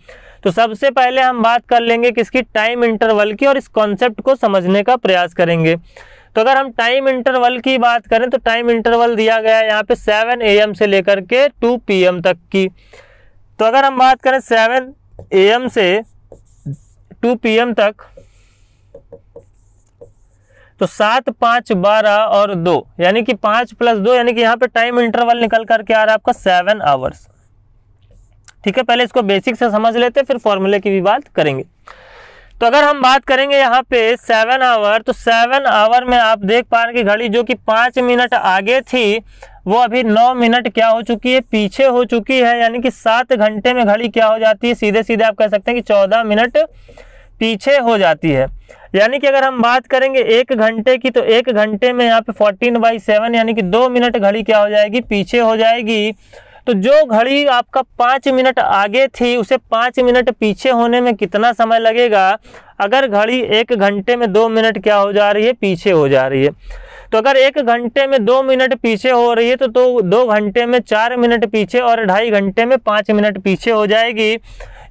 तो सबसे पहले हम बात कर लेंगे किसकी, टाइम इंटरवल की, और इस कॉन्सेप्ट को समझने का प्रयास करेंगे। तो अगर हम टाइम इंटरवल की बात करें तो टाइम इंटरवल दिया गया है यहाँ पे 7 AM से लेकर के 2 PM तक की। तो अगर हम बात करें 7 AM से 2 PM तक, तो 7, 5, 12 और 2, यानी कि 5 + 2, यानी कि यहाँ पे टाइम इंटरवल निकल करके आ रहा है आपका 7 आवर्स, ठीक है। पहले इसको बेसिक से समझ लेते हैं, फिर फॉर्मूले की भी बात करेंगे। तो अगर हम बात करेंगे यहाँ पे 7 आवर, तो 7 आवर में आप देख पा रहे हैं कि घड़ी जो कि 5 मिनट आगे थी वो अभी 9 मिनट क्या हो चुकी है, पीछे हो चुकी है, यानी कि 7 घंटे में घड़ी क्या हो जाती है, सीधे सीधे आप कह सकते हैं कि 14 मिनट पीछे हो जाती है। यानी कि अगर हम बात करेंगे 1 घंटे की, तो 1 घंटे में यहाँ पे 14/7, यानी कि 2 मिनट घड़ी क्या हो जाएगी, पीछे हो जाएगी। तो जो घड़ी आपका 5 मिनट आगे थी उसे 5 मिनट पीछे होने में कितना समय लगेगा, अगर घड़ी 1 घंटे में 2 मिनट क्या हो जा रही है, पीछे हो जा रही है, तो अगर 1 घंटे में 2 मिनट पीछे हो रही है तो 2 घंटे में 4 मिनट पीछे और 2.5 घंटे में 5 मिनट पीछे हो जाएगी।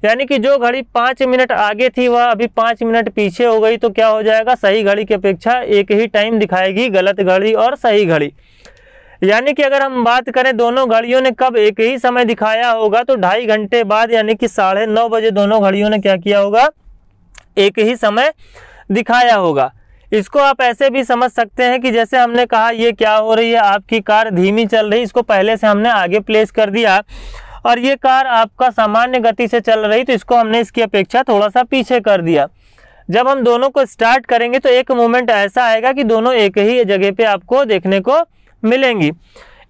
यानी कि जो घड़ी 5 मिनट आगे थी वह अभी 5 मिनट पीछे हो गई, तो क्या हो जाएगा, सही घड़ी की अपेक्षा एक ही टाइम दिखाएगी गलत घड़ी और सही घड़ी। यानी कि अगर हम बात करें दोनों घड़ियों ने कब एक ही समय दिखाया होगा, तो 2.5 घंटे बाद, यानी कि 9:30 बजे दोनों घड़ियों ने क्या किया होगा, एक ही समय दिखाया होगा। इसको आप ऐसे भी समझ सकते हैं कि जैसे हमने कहा ये क्या हो रही है, आपकी कार धीमी चल रही, इसको पहले से हमने आगे प्लेस कर दिया, और ये कार आपका सामान्य गति से चल रही तो इसको हमने इसकी अपेक्षा थोड़ा सा पीछे कर दिया। जब हम दोनों को स्टार्ट करेंगे तो एक मोमेंट ऐसा आएगा कि दोनों एक ही जगह पे आपको देखने को मिलेंगी।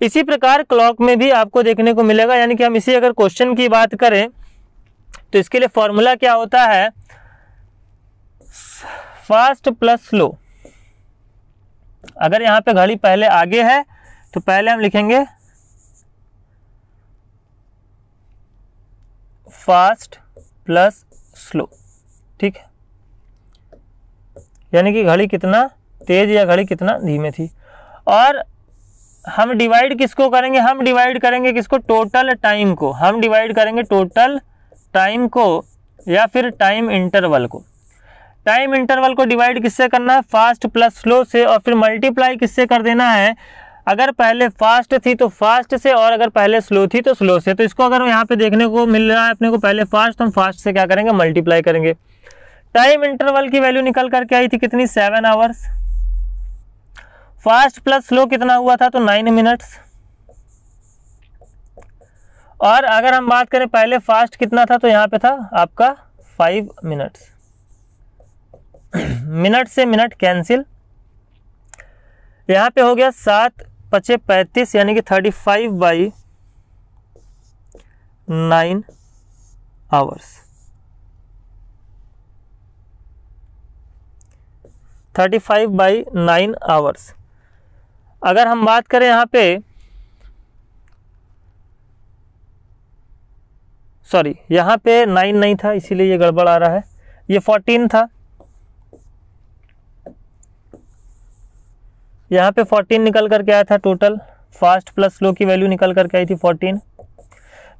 इसी प्रकार क्लॉक में भी आपको देखने को मिलेगा। यानी कि हम इसी अगर क्वेश्चन की बात करें तो इसके लिए फॉर्मूला क्या होता है, फास्ट + स्लो। अगर यहाँ पे घड़ी पहले आगे है तो पहले हम लिखेंगे फास्ट + स्लो, ठीक है, यानी कि घड़ी कितना तेज या घड़ी कितना धीमे थी। और हम डिवाइड किसको करेंगे, हम डिवाइड करेंगे किसको, टोटल टाइम को, हम डिवाइड करेंगे टोटल टाइम को या फिर टाइम इंटरवल को। टाइम इंटरवल को डिवाइड किससे करना है, फास्ट + स्लो से, और फिर मल्टीप्लाई किससे कर देना है, अगर पहले फास्ट थी तो फास्ट से और अगर पहले स्लो थी तो स्लो से। तो इसको अगर यहाँ पे देखने को मिल रहा है अपने को पहले फास्ट, हम फास्ट से क्या करेंगे, मल्टीप्लाई करेंगे। टाइम इंटरवल की वैल्यू निकल करके आई थी कितनी, 7 आवर्स। फास्ट प्लस स्लो कितना हुआ था तो 9 मिनट्स। और अगर हम बात करें पहले फास्ट कितना था तो यहाँ पे था आपका 5 मिनट्स। मिनट से मिनट कैंसिल, यहाँ पे हो गया 7 पचे 35 यानी कि 35/9 आवर्स। 35/9 आवर्स। अगर हम बात करें यहाँ पे, सॉरी यहाँ पे 9 नहीं था इसीलिए ये गड़बड़ आ रहा है, ये 14 था, यहाँ पे 14 निकल करके आया था टोटल। फास्ट प्लस स्लो की वैल्यू निकल करके आई थी 14,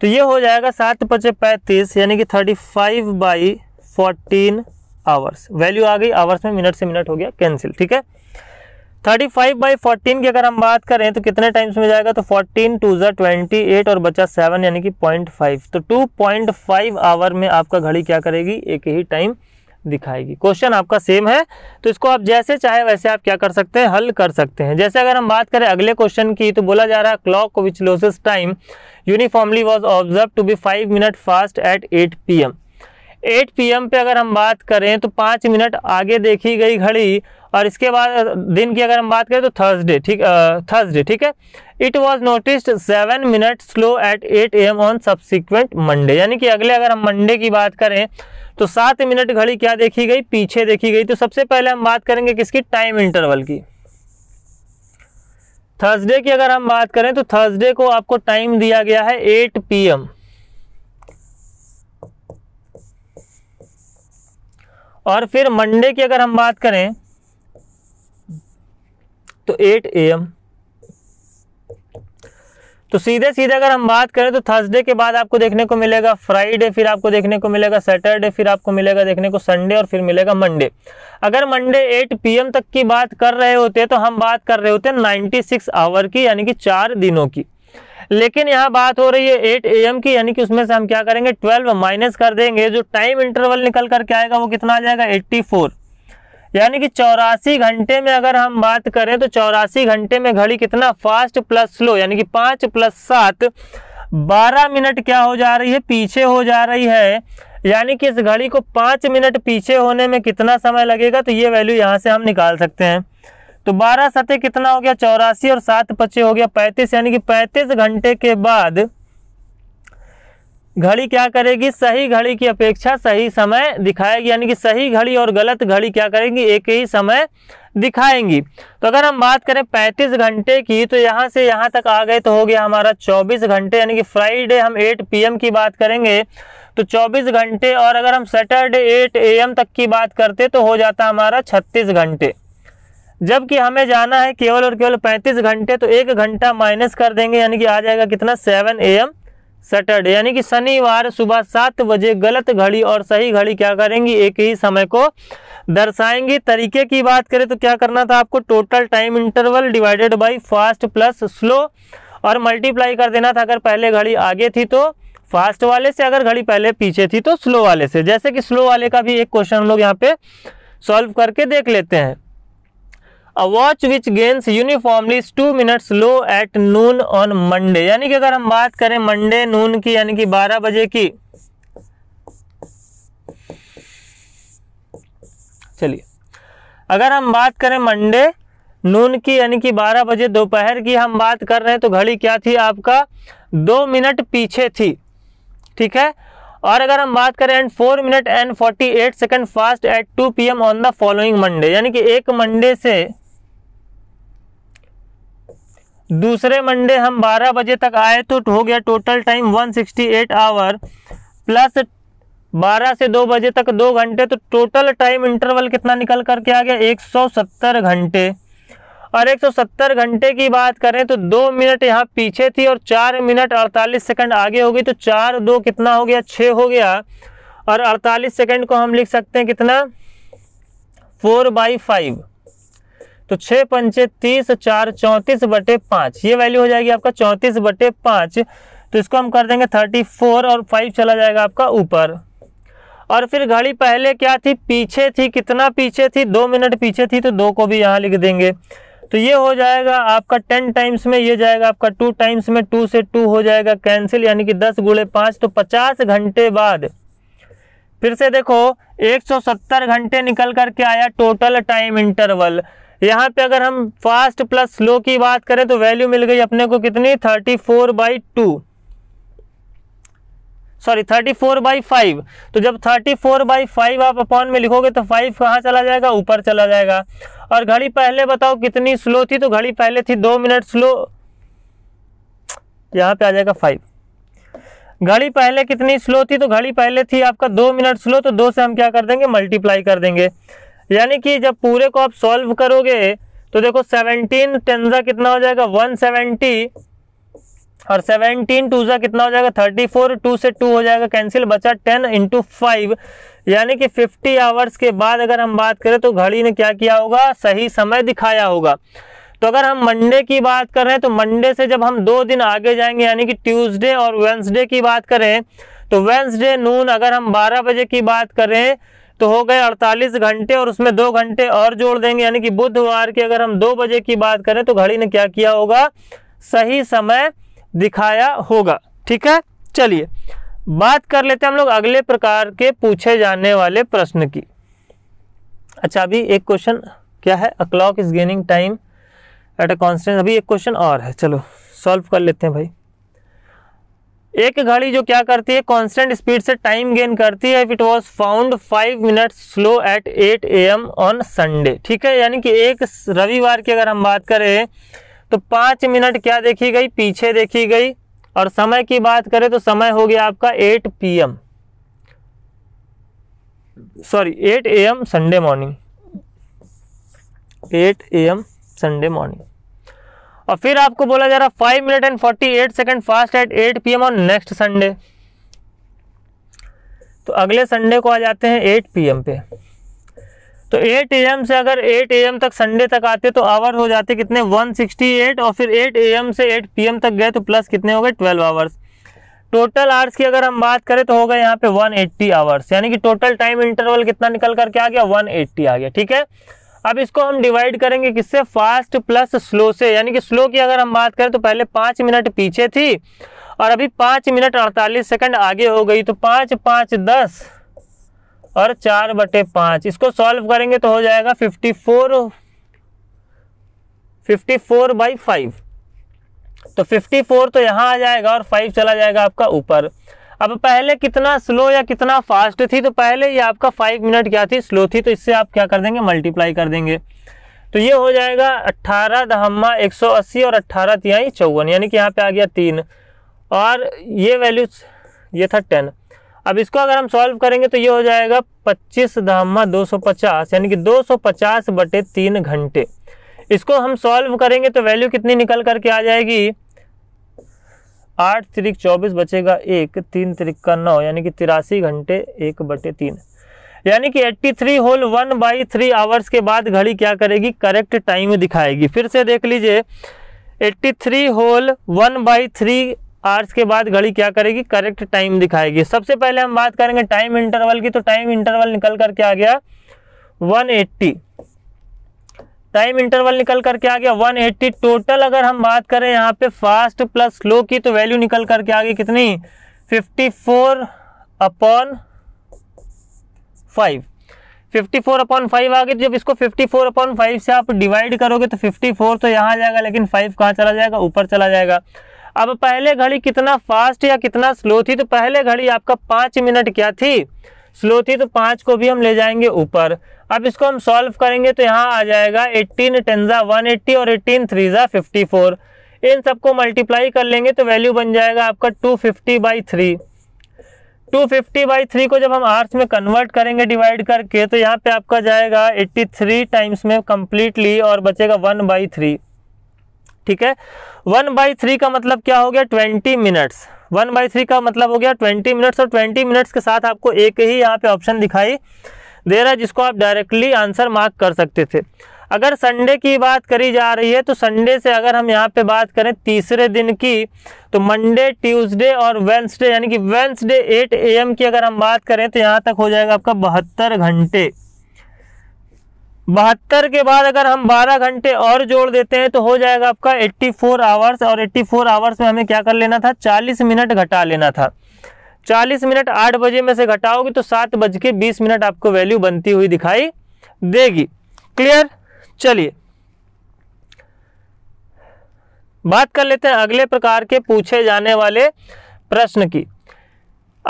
तो ये हो जाएगा 7 पचे 35 यानी कि 35/14 आवर्स। वैल्यू आ गई आवर्स में, मिनट से मिनट हो गया कैंसिल, ठीक है। 35/14 की अगर हम बात करें तो कितने टाइम्स में जाएगा तो 14 2 28 और बचा 7 यानी कि 0.5, तो 2.5 आवर में आपका घड़ी क्या करेगी, एक ही टाइम दिखाएगी। क्वेश्चन आपका सेम है, तो इसको आप जैसे चाहे वैसे आप क्या कर सकते हैं, हल कर सकते हैं। जैसे अगर हम बात करें अगले क्वेश्चन की, तो बोला जा रहा है clock which loses time uniformly was observe to be 5 minute fast at 8 PM। 8 PM पे अगर हम बात करें तो 5 मिनट आगे देखी गई घड़ी। और इसके बाद दिन की अगर हम बात करें तो थर्सडे, ठीक है। It was noticed 7 minute slow at 8 AM on subsequent Monday, यानी कि अगले अगर हम मंडे की बात करें तो 7 मिनट घड़ी क्या देखी गई, पीछे देखी गई। तो सबसे पहले हम बात करेंगे किसकी, टाइम इंटरवल की। थर्सडे की अगर हम बात करें तो थर्सडे को आपको टाइम दिया गया है 8 PM और फिर मंडे की अगर हम बात करें तो 8 AM। तो सीधे सीधे अगर हम बात करें तो थर्सडे के बाद आपको देखने को मिलेगा फ्राइडे, फिर आपको देखने को मिलेगा सैटरडे, फिर आपको मिलेगा देखने को संडे और फिर मिलेगा मंडे। अगर मंडे 8 PM तक की बात कर रहे होते तो हम बात कर रहे होते 96 आवर की यानी कि 4 दिनों की, लेकिन यहाँ बात हो रही है 8 AM की, यानी कि उसमें से हम क्या करेंगे 12 माइनस कर देंगे, जो टाइम इंटरवल निकल करके आएगा वो कितना आ जाएगा 84, यानी कि 84 घंटे में अगर हम बात करें तो 84 घंटे में घड़ी कितना, फास्ट प्लस स्लो यानी कि 5 प्लस 7 12 मिनट क्या हो जा रही है, पीछे हो जा रही है। यानी कि इस घड़ी को 5 मिनट पीछे होने में कितना समय लगेगा, तो ये वैल्यू यहाँ से हम निकाल सकते हैं। तो 12 सते कितना हो गया 84 और 7 पचे हो गया 35, यानी कि 35 घंटे के बाद घड़ी क्या करेगी, सही घड़ी की अपेक्षा सही समय दिखाएगी, यानी कि सही घड़ी और गलत घड़ी क्या करेंगी, एक ही समय दिखाएंगी। तो अगर हम बात करें 35 घंटे की तो यहाँ से यहाँ तक आ गए तो हो गया हमारा 24 घंटे, यानी कि फ्राइडे हम 8 PM की बात करेंगे तो 24 घंटे और अगर हम सैटरडे 8 AM तक की बात करते तो हो जाता हमारा 36 घंटे। जबकि हमें जाना है केवल और केवल 35 घंटे, तो 1 घंटा माइनस कर देंगे यानी कि आ जाएगा कितना 7 AM सैटरडे, यानी कि शनिवार सुबह 7 बजे गलत घड़ी और सही घड़ी क्या करेंगी, एक ही समय को दर्शाएंगी। तरीके की बात करें तो क्या करना था आपको, total time interval divided by fast plus slow और मल्टीप्लाई कर देना था। अगर पहले घड़ी आगे थी तो फास्ट वाले से, अगर घड़ी पहले पीछे थी तो स्लो वाले से। जैसे कि स्लो वाले का भी एक क्वेश्चन हम लोग यहाँ पे सॉल्व करके देख लेते हैं। A watch which gains uniformly is 2 minutes slow at noon on Monday, यानी कि अगर हम बात करें मंडे नून की यानी कि 12 बजे की, चलिए अगर हम बात करें मंडे नून की यानी कि 12 बजे दोपहर की हम बात कर रहे हैं तो घड़ी क्या थी आपका 2 मिनट पीछे थी, ठीक है। और अगर हम बात करें 4 minute and 48 second fast at 2 PM on the following Monday, यानी कि एक मंडे से दूसरे मंडे हम 12 बजे तक आए तो हो गया टोटल टाइम 168 आवर प्लस 12 से 2 बजे तक 2 घंटे, तो टोटल टाइम इंटरवल कितना निकल करके आ गया 170 घंटे। और 170 घंटे की बात करें तो 2 मिनट यहाँ पीछे थी और 4 मिनट 48 सेकंड आगे हो गई, तो 4 2 कितना हो गया 6 हो गया। और 48 सेकंड को हम लिख सकते हैं कितना 4/5, तो 6 पंचे 30 4 34/5, ये वैल्यू हो जाएगी आपका 34/5। तो इसको हम कर देंगे 34 और 5 चला जाएगा आपका ऊपर। और फिर घड़ी पहले क्या थी, पीछे थी, कितना पीछे थी, 2 मिनट पीछे थी, तो 2 को भी यहाँ लिख देंगे। तो ये हो जाएगा आपका 10 टाइम्स में, ये जाएगा आपका 2 टाइम्स में, 2 से 2 हो जाएगा कैंसिल, यानी कि 10 गुणे 5, तो 50 घंटे बाद। फिर से देखो 170 घंटे निकल कर के आया टोटल टाइम इंटरवल। यहाँ पे अगर हम फास्ट प्लस स्लो की बात करें तो वैल्यू मिल गई अपने को कितनी, 34/5। तो जब 34/5 आप अपॉन में लिखोगे तो 5 कहाँ चला जाएगा, ऊपर चला जाएगा। और घड़ी पहले बताओ कितनी स्लो थी, तो घड़ी पहले थी 2 मिनट स्लो, यहाँ पे आ जाएगा 5। घड़ी पहले कितनी स्लो थी, तो घड़ी पहले थी आपका 2 मिनट स्लो, तो 2 से हम क्या कर देंगे, मल्टीप्लाई कर देंगे। यानी कि जब पूरे को आप सॉल्व करोगे तो देखो 17 10 कितना हो जाएगा, 170, और 17 2 कितना हो जाएगा, 34, 2 से 2 हो जाएगा कैंसिल, बचा 10 × 5, यानी कि 50 आवर्स के बाद अगर हम बात करें तो घड़ी ने क्या किया होगा, सही समय दिखाया होगा। तो अगर हम मंडे की बात कर रहे हैं तो मंडे से जब हम 2 दिन आगे जाएंगे, यानी कि ट्यूसडे और वेंसडे की बात करें तो वेंसडे नून अगर हम 12 बजे की बात करें तो हो गए 48 घंटे और उसमें 2 घंटे और जोड़ देंगे, यानी कि बुधवार के अगर हम 2 बजे की बात करें तो घड़ी ने क्या किया होगा, सही समय दिखाया होगा। ठीक है, चलिए बात कर लेते हैं हम लोग अगले प्रकार के पूछे जाने वाले प्रश्न की। अच्छा, अभी एक क्वेश्चन क्या है, a clock is gaining time at a constant, अभी एक क्वेश्चन और है, चलो सॉल्व कर लेते हैं भाई। एक घड़ी जो क्या करती है, कांस्टेंट स्पीड से टाइम गेन करती है, if it was found 5 minute slow at 8 AM on Sunday. ठीक है, यानी कि एक रविवार की अगर हम बात करें तो 5 मिनट क्या देखी गई, पीछे देखी गई। और समय की बात करें तो समय हो गया आपका 8 AM Sunday morning, 8 AM Sunday morning. और फिर आपको बोला जा रहा 5 minute and 48 second fast at 8 PM और नेक्स्ट संडे। तो अगले संडे को आ जाते हैं 8 PM पे, तो 8 AM से अगर 8 AM तक संडे तक आते तो आवर हो जाते कितने, 168, और फिर 8 AM से 8 PM तक गए तो प्लस कितने हो गए, 12 आवर्स। टोटल आवर्स की अगर हम बात करें तो हो गए यहाँ पे 180 आवर्स, यानी कि टोटल टाइम इंटरवल कितना निकल करके आ गया, 180 आ गया। ठीक है, अब इसको हम डिवाइड करेंगे किससे, फास्ट प्लस स्लो से, यानी कि स्लो की अगर हम बात करें तो पहले 5 मिनट पीछे थी और अभी 5 मिनट 48 सेकंड आगे हो गई, तो 5 5 10 और 4/5। इसको सॉल्व करेंगे तो हो जाएगा 54/5, तो 54 तो यहाँ आ जाएगा और 5 चला जाएगा आपका ऊपर। अब पहले कितना स्लो या कितना फास्ट थी, तो पहले ये आपका 5 मिनट क्या थी, स्लो थी, तो इससे आप क्या कर देंगे, मल्टीप्लाई कर देंगे। तो ये हो जाएगा 18 × 180 और 18 × 54, यानी कि यहाँ पे आ गया 3, और ये वैल्यू ये था 10। अब इसको अगर हम सॉल्व करेंगे तो ये हो जाएगा 25/250, यानी कि 250/3 घंटे। इसको हम सॉल्व करेंगे तो वैल्यू कितनी निकल करके आ जाएगी, 8 × 3 = 24 बचेगा 1, 3 × 3 = 9, यानी कि 83 घंटे 1/3, यानी कि 83 1/3 आवर्स के बाद घड़ी क्या करेगी, करेक्ट टाइम दिखाएगी। फिर से देख लीजिए, 83 1/3 आवर्स के बाद घड़ी क्या करेगी, करेक्ट टाइम दिखाएगी। सबसे पहले हम बात करेंगे टाइम इंटरवल की, तो टाइम इंटरवल निकल करके आ गया 180, टाइम इंटरवल निकल करके आ गया 180। टोटल अगर हम बात करें यहाँ पे फास्ट प्लस स्लो की तो वैल्यू निकल करके आ गई कितनी, 54/5, 54/5 आ गई। जब इसको 54/5 से आप डिवाइड करोगे तो 54 तो यहाँ आ जाएगा, लेकिन 5 कहाँ चला जाएगा, ऊपर चला जाएगा। अब पहले घड़ी कितना फास्ट या कितना स्लो थी, तो पहले घड़ी आपका 5 मिनट क्या थी, स्लो थी, तो 5 को भी हम ले जाएंगे ऊपर। अब इसको हम सॉल्व करेंगे तो यहाँ आ जाएगा 18 × 10 = 180 और 18 × 3 = 54। इन सबको मल्टीप्लाई कर लेंगे तो वैल्यू बन जाएगा आपका 250/3। 250/3 को जब हम आवर्स में कन्वर्ट करेंगे डिवाइड करके तो यहाँ पे आपका जाएगा 83 टाइम्स में कम्प्लीटली और बचेगा 1/3। ठीक है, 1/3 का मतलब क्या हो गया, 20 मिनट्स। 1/3 का मतलब हो गया 20 मिनट्स, और 20 मिनट्स के साथ आपको एक ही यहाँ पे ऑप्शन दिखाई दे रहा है जिसको आप डायरेक्टली आंसर मार्क कर सकते थे। अगर संडे की बात करी जा रही है तो संडे से अगर हम यहाँ पे बात करें तीसरे दिन की, तो मंडे, ट्यूसडे और वेंसडे, यानी कि वेंसडे 8 AM की अगर हम बात करें तो यहाँ तक हो जाएगा आपका 72 घंटे। 72 के बाद अगर हम 12 घंटे और जोड़ देते हैं तो हो जाएगा आपका 84 आवर्स। और 84 आवर्स में हमें क्या कर लेना था, 40 मिनट घटा लेना था। 40 मिनट 8 बजे में से घटाओगे तो 7:20 आपको वैल्यू बनती हुई दिखाई देगी। क्लियर। चलिए बात कर लेते हैं अगले प्रकार के पूछे जाने वाले प्रश्न की।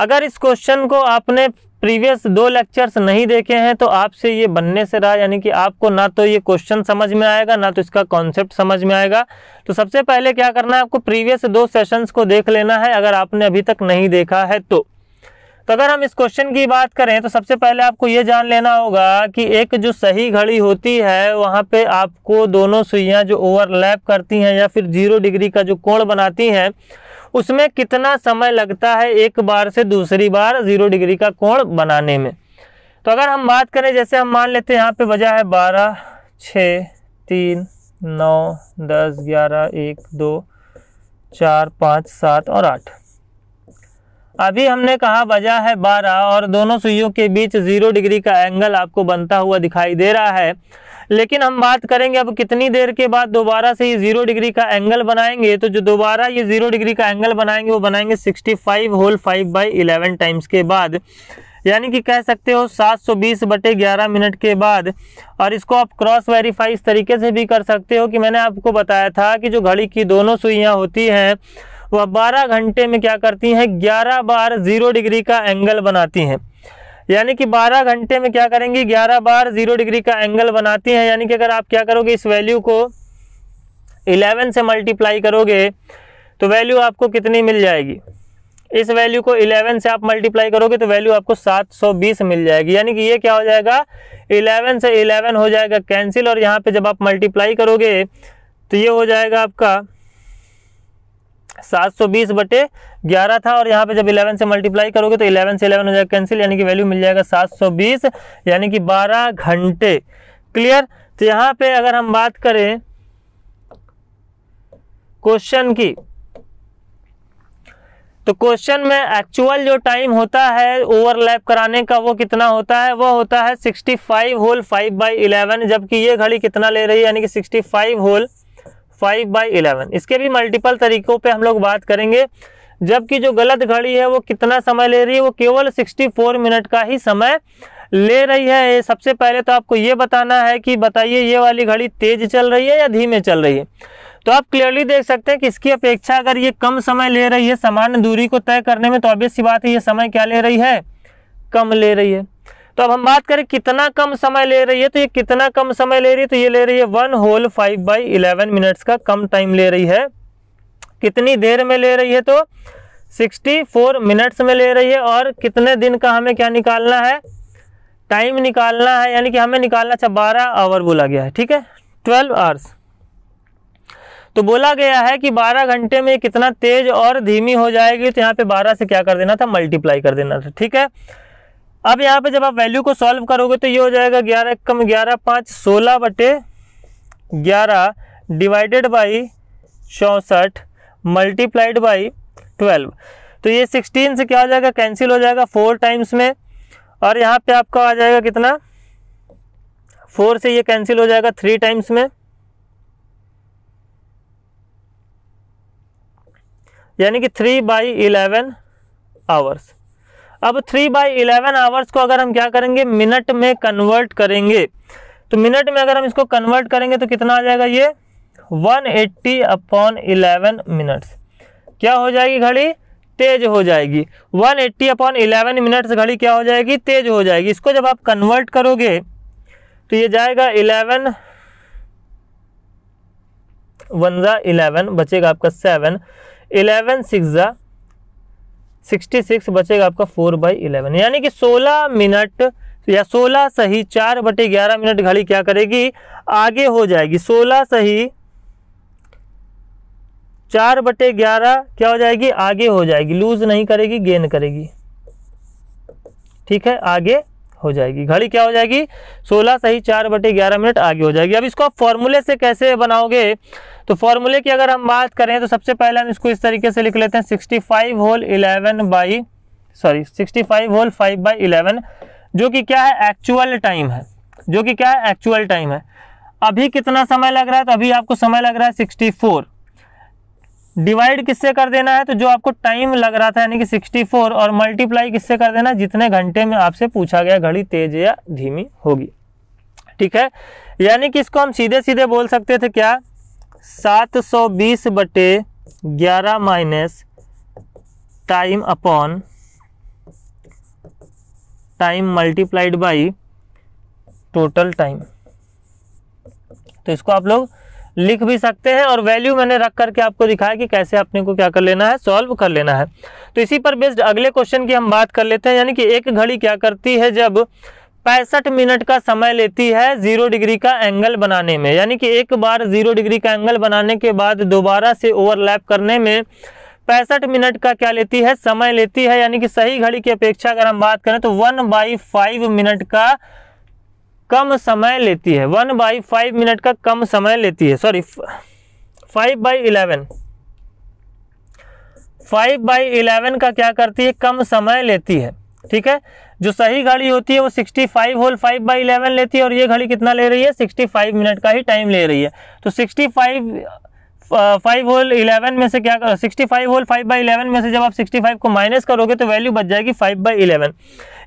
अगर इस क्वेश्चन को आपने प्रीवियस 2 लेक्चर्स नहीं देखे हैं तो आपसे ये बनने से रहा, यानी कि आपको ना तो ये क्वेश्चन समझ में आएगा ना तो इसका कॉन्सेप्ट समझ में आएगा। तो सबसे पहले क्या करना है, आपको प्रीवियस 2 सेशंस को देख लेना है अगर आपने अभी तक नहीं देखा है तो। अगर हम इस क्वेश्चन की बात करें तो सबसे पहले आपको ये जान लेना होगा कि एक जो सही घड़ी होती है वहाँ पे आपको दोनों सुइयाँ जो ओवरलैप करती हैं या फिर 0 डिग्री का जो कोण बनाती हैं उसमें कितना समय लगता है एक बार से दूसरी बार 0 डिग्री का कोण बनाने में। तो अगर हम बात करें, जैसे हम मान लेते हैं यहाँ पे बजा है 12, 6, 3, 9, 10, 11, 1, 2, 4, 5, 7 और 8। अभी हमने कहा बजा है 12 और दोनों सुइयों के बीच 0 डिग्री का एंगल आपको बनता हुआ दिखाई दे रहा है। लेकिन हम बात करेंगे अब कितनी देर के बाद दोबारा से ये 0 डिग्री का एंगल बनाएंगे, तो जो दोबारा ये 0 डिग्री का एंगल बनाएंगे वो बनाएंगे 65 होल 5/11 टाइम्स के बाद, यानी कि कह सकते हो 720/11 मिनट के बाद। और इसको आप क्रॉस वेरीफाई इस तरीके से भी कर सकते हो कि मैंने आपको बताया था कि जो घड़ी की दोनों सुइयाँ होती हैं वह 12 घंटे में क्या करती हैं, 11 बार 0 डिग्री का एंगल बनाती हैं। यानी कि 12 घंटे में क्या करेंगी, 11 बार 0 डिग्री का एंगल बनाती हैं। यानी कि अगर आप क्या करोगे, इस वैल्यू को 11 से मल्टीप्लाई करोगे तो वैल्यू आपको कितनी मिल जाएगी, इस वैल्यू को 11 से आप मल्टीप्लाई करोगे तो वैल्यू आपको 720 मिल जाएगी। यानी कि ये क्या हो जाएगा, 11 से 11 हो जाएगा कैंसिल, और यहाँ पर जब आप मल्टीप्लाई करोगे तो ये हो जाएगा आपका 720/11 था, और यहाँ पे जब 11 से मल्टीप्लाई करोगे तो 11 से 11 हो जाएगा कैंसिल, यानी कि वैल्यू मिल जाएगा 720, यानी कि 12 घंटे। क्लियर। तो यहाँ पे अगर हम बात करें क्वेश्चन की, तो क्वेश्चन में एक्चुअल जो टाइम होता है ओवरलैप कराने का वो कितना होता है, वो होता है 65 होल 5/11, जबकि ये घड़ी कितना ले रही है, यानी कि 65 होल 5/11। इसके भी मल्टीपल तरीकों पे हम लोग बात करेंगे। जबकि जो गलत घड़ी है वो कितना समय ले रही है, वो केवल 64 मिनट का ही समय ले रही है। सबसे पहले तो आपको ये बताना है कि बताइए ये वाली घड़ी तेज चल रही है या धीमे चल रही है। तो आप क्लियरली देख सकते हैं कि इसकी अपेक्षा अगर ये कम समय ले रही है सामान्य दूरी को तय करने में, तो ऑब्वियस सी बात है ये समय क्या ले रही है, कम ले रही है। तो अब हम बात करें कितना कम समय ले रही है, तो ये कितना कम समय ले रही है, तो ये ले रही है 1 होल 5/11 मिनट्स का कम टाइम ले रही है। कितनी देर में ले रही है, तो 64 मिनट्स में ले रही है। और कितने दिन का हमें क्या निकालना है, टाइम निकालना है, यानी कि हमें निकालना चाहिए 12 आवर बोला गया है, ठीक है, 12 आवर्स। तो बोला गया है कि 12 घंटे में कितना तेज और धीमी हो जाएगी, तो यहाँ पे 12 से क्या कर देना था, मल्टीप्लाई कर देना था, ठीक है। अब यहाँ पे जब आप वैल्यू को सॉल्व करोगे तो ये हो जाएगा 11 × 11 = 5, 16/11 ÷ 64 × 12। तो ये 16 से क्या हो जाएगा, कैंसिल हो जाएगा 4 टाइम्स में, और यहाँ पे आपका आ जाएगा कितना, 4 से ये कैंसिल हो जाएगा 3 टाइम्स में, यानी कि 3/11 आवर्स। अब 3/11 आवर्स को अगर हम क्या करेंगे, मिनट में कन्वर्ट करेंगे, तो मिनट में अगर हम इसको कन्वर्ट करेंगे तो कितना आ जाएगा, ये 180/11 मिनट्स। क्या हो जाएगी, घड़ी तेज हो जाएगी। 180/11 मिनट्स घड़ी क्या हो जाएगी, तेज हो जाएगी। इसको जब आप कन्वर्ट करोगे तो ये जाएगा 11 1 = 11, बचेगा आपका 7, 11 6 66, बचेगा आपका 4/11, यानी कि 16 मिनट या 16 सही 4/11 मिनट घड़ी क्या करेगी, आगे हो जाएगी। 16 सही 4/11 क्या हो जाएगी, आगे हो जाएगी, लूज नहीं करेगी, गेन करेगी, ठीक है, आगे हो जाएगी। घड़ी क्या हो जाएगी, 16 सही 4/11 मिनट आगे हो जाएगी। अब इसको आप फॉर्मूले से कैसे बनाओगे, तो फॉर्मूले की अगर हम बात करें तो सबसे पहले हम इसको इस तरीके से लिख लेते हैं 65 होल 5 बाई 11 जो कि क्या है एक्चुअल टाइम है, जो कि क्या है एक्चुअल टाइम है। अभी कितना समय लग रहा है, तो अभी आपको समय लग रहा है 64, डिवाइड किससे कर देना है, तो जो आपको टाइम लग रहा था यानी कि 64, और मल्टीप्लाई किससे कर देना है, जितने घंटे में आपसे पूछा गया घड़ी तेज या धीमी होगी। ठीक है, यानी कि इसको हम सीधे सीधे बोल सकते थे क्या, 720/11 minus time upon time multiplied by total time. तो इसको आप लोग लिख भी सकते हैं और वैल्यू मैंने रख करके आपको दिखाया कि कैसे अपने को क्या कर लेना है, सॉल्व कर लेना है। तो इसी पर बेस्ड अगले क्वेश्चन की हम बात कर लेते हैं, यानी कि एक घड़ी क्या करती है जब 65 मिनट का समय लेती है 0 डिग्री का एंगल बनाने में, यानी कि एक बार 0 डिग्री का एंगल बनाने के बाद दोबारा से ओवरलैप करने में 65 मिनट का क्या लेती है, समय लेती है। यानी कि सही घड़ी की अपेक्षा अगर हम बात करें तो 1/5 मिनट का कम समय लेती है, 1/5 मिनट का कम समय लेती है, सॉरी 5/11 का क्या करती है, कम समय लेती है। ठीक है, जो सही घड़ी होती है वो 65 होल 5/11 लेती है और ये घड़ी कितना ले रही है, 65 मिनट का ही टाइम ले रही है। तो 65 होल 11 में से क्या, 65 होल 5/11 में से जब आप 65 को माइनस करोगे तो वैल्यू बच जाएगी 5/11,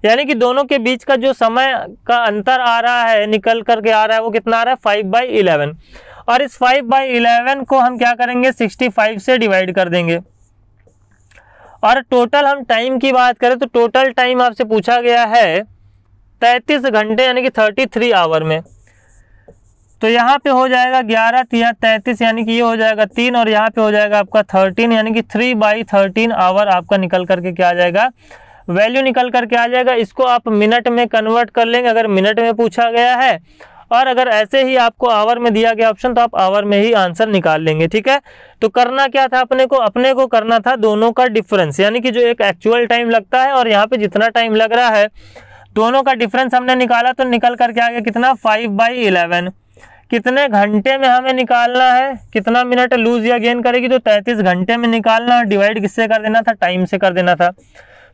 यानी कि दोनों के बीच का जो समय का अंतर आ रहा है, निकल करके आ रहा है, वो कितना आ रहा है 5/11। और इस 5/11 को हम क्या करेंगे, 65 से डिवाइड कर देंगे। और टोटल हम टाइम की बात करें तो टोटल टाइम आपसे पूछा गया है 33 घंटे यानी कि 33 आवर में, तो यहाँ पे हो जाएगा 11×33 यानी कि ये हो जाएगा 3 और यहाँ पे हो जाएगा आपका 13 यानी कि 3/13 आवर आपका निकल करके क्या आ जाएगा, वैल्यू निकल करके आ जाएगा। इसको आप मिनट में कन्वर्ट कर लेंगे अगर मिनट में पूछा गया है, और अगर ऐसे ही आपको आवर में दिया गया ऑप्शन तो आप आवर में ही आंसर निकाल लेंगे। ठीक है, तो करना क्या था अपने को करना था दोनों का डिफरेंस, यानी कि जो एक एक्चुअल टाइम लगता है और यहाँ पे जितना टाइम लग रहा है दोनों का डिफरेंस हमने निकाला, तो निकल करके आ गया कितना 5/11। कितने घंटे में हमें निकालना है, कितना मिनट लूज या गेन करेगी, तो 33 घंटे में निकालना है, डिवाइड किससे कर देना था, टाइम से कर देना था।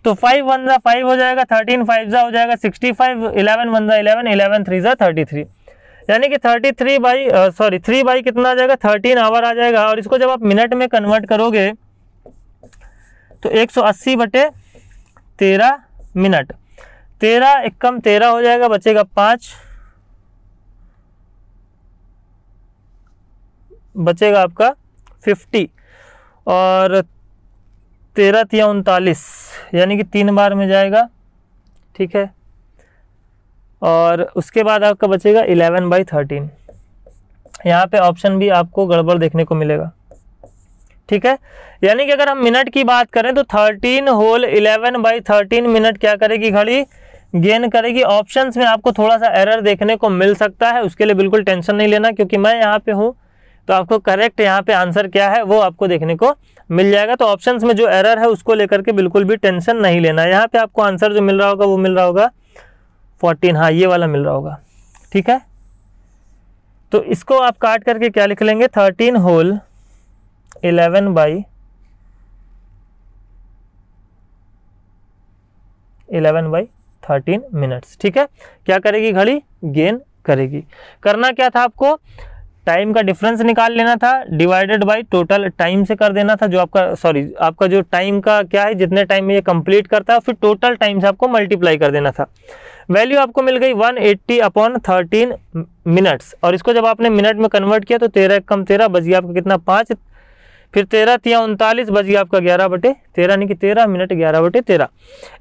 तो 5 1 5 हो जाएगा 13 5 हो जाएगा 65, 11 1 11 11 3 33 यानी कि 3 बाई कितना आ जाएगा 13 आवर आ जाएगा। और इसको जब आप मिनट में कन्वर्ट करोगे तो 180/13 मिनट, 13 एकम 13 हो जाएगा, बचेगा 5, बचेगा आपका 50 और 13 3 39 यानी कि 3 बार में जाएगा। ठीक है, और उसके बाद आपका बचेगा 11/13, यहाँ पे ऑप्शन भी आपको गड़बड़ देखने को मिलेगा। ठीक है, यानी कि अगर हम मिनट की बात करें तो 13 होल 11/13 मिनट क्या करेगी घड़ी, गेन करेगी। ऑप्शंस में आपको थोड़ा सा एरर देखने को मिल सकता है, उसके लिए बिल्कुल टेंशन नहीं लेना क्योंकि मैं यहाँ पे हूँ, तो आपको करेक्ट यहाँ पे आंसर क्या है वो आपको देखने को मिल जाएगा। तो ऑप्शंस में जो एरर है उसको लेकर के बिल्कुल भी टेंशन नहीं लेना। यहाँ पे आपको आंसर जो मिल रहा होगा वो मिल रहा होगा 14, हाँ ये वाला मिल रहा होगा। ठीक है, तो इसको आप काट करके क्या लिख लेंगे, 13 होल 11 बाई 13 मिनट्स। ठीक है, क्या करेगी घड़ी, गेन करेगी। करना क्या था, आपको टाइम का डिफरेंस निकाल लेना था, डिवाइडेड बाय टोटल टाइम से कर देना था, जो आपका आपका जो टाइम का क्या है, जितने टाइम में ये कंप्लीट करता है, फिर टोटल टाइम से आपको मल्टीप्लाई कर देना था। वैल्यू आपको मिल गई 180/13 मिनट्स और इसको जब आपने मिनट में कन्वर्ट किया तो 13 एकम 13 बच गया आपका कितना 5, फिर 13 3 39 बच गया आपका 11/13 यानी कि 13 मिनट 11/13।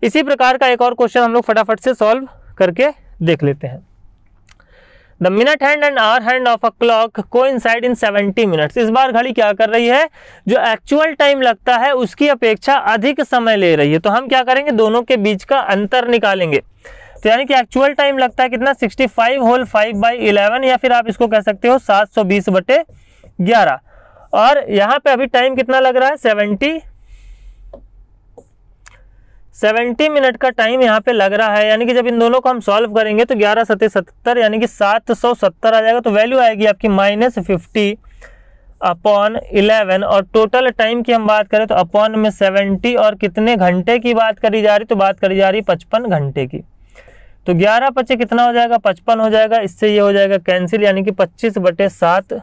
इसी प्रकार का एक और क्वेश्चन हम लोग फटाफट से सॉल्व करके देख लेते हैं। The minute hand and hour hand of a clock coincide in 70 minutes. इस बार घड़ी क्या कर रही है, जो एक्चुअल टाइम लगता है उसकी अपेक्षा अधिक समय ले रही है, तो हम क्या करेंगे दोनों के बीच का अंतर निकालेंगे। तो यानी कि एक्चुअल टाइम लगता है कितना 65 होल 5/11 या फिर आप इसको कह सकते हो 720/11 और यहाँ पे अभी टाइम कितना लग रहा है 70 70 मिनट का टाइम यहाँ पे लग रहा है, यानी कि जब इन दोनों को हम सॉल्व करेंगे तो 11 सते 70 यानी कि 770 आ जाएगा। तो वैल्यू आएगी आपकी -50/11 और टोटल टाइम की हम बात करें तो अपॉन में 70 और कितने घंटे की बात करी जा रही, तो बात करी जा रही 55 घंटे की। तो 11/5 कितना हो जाएगा, 55 हो जाएगा। इससे ये हो जाएगा कैंसिल, यानी कि 25/7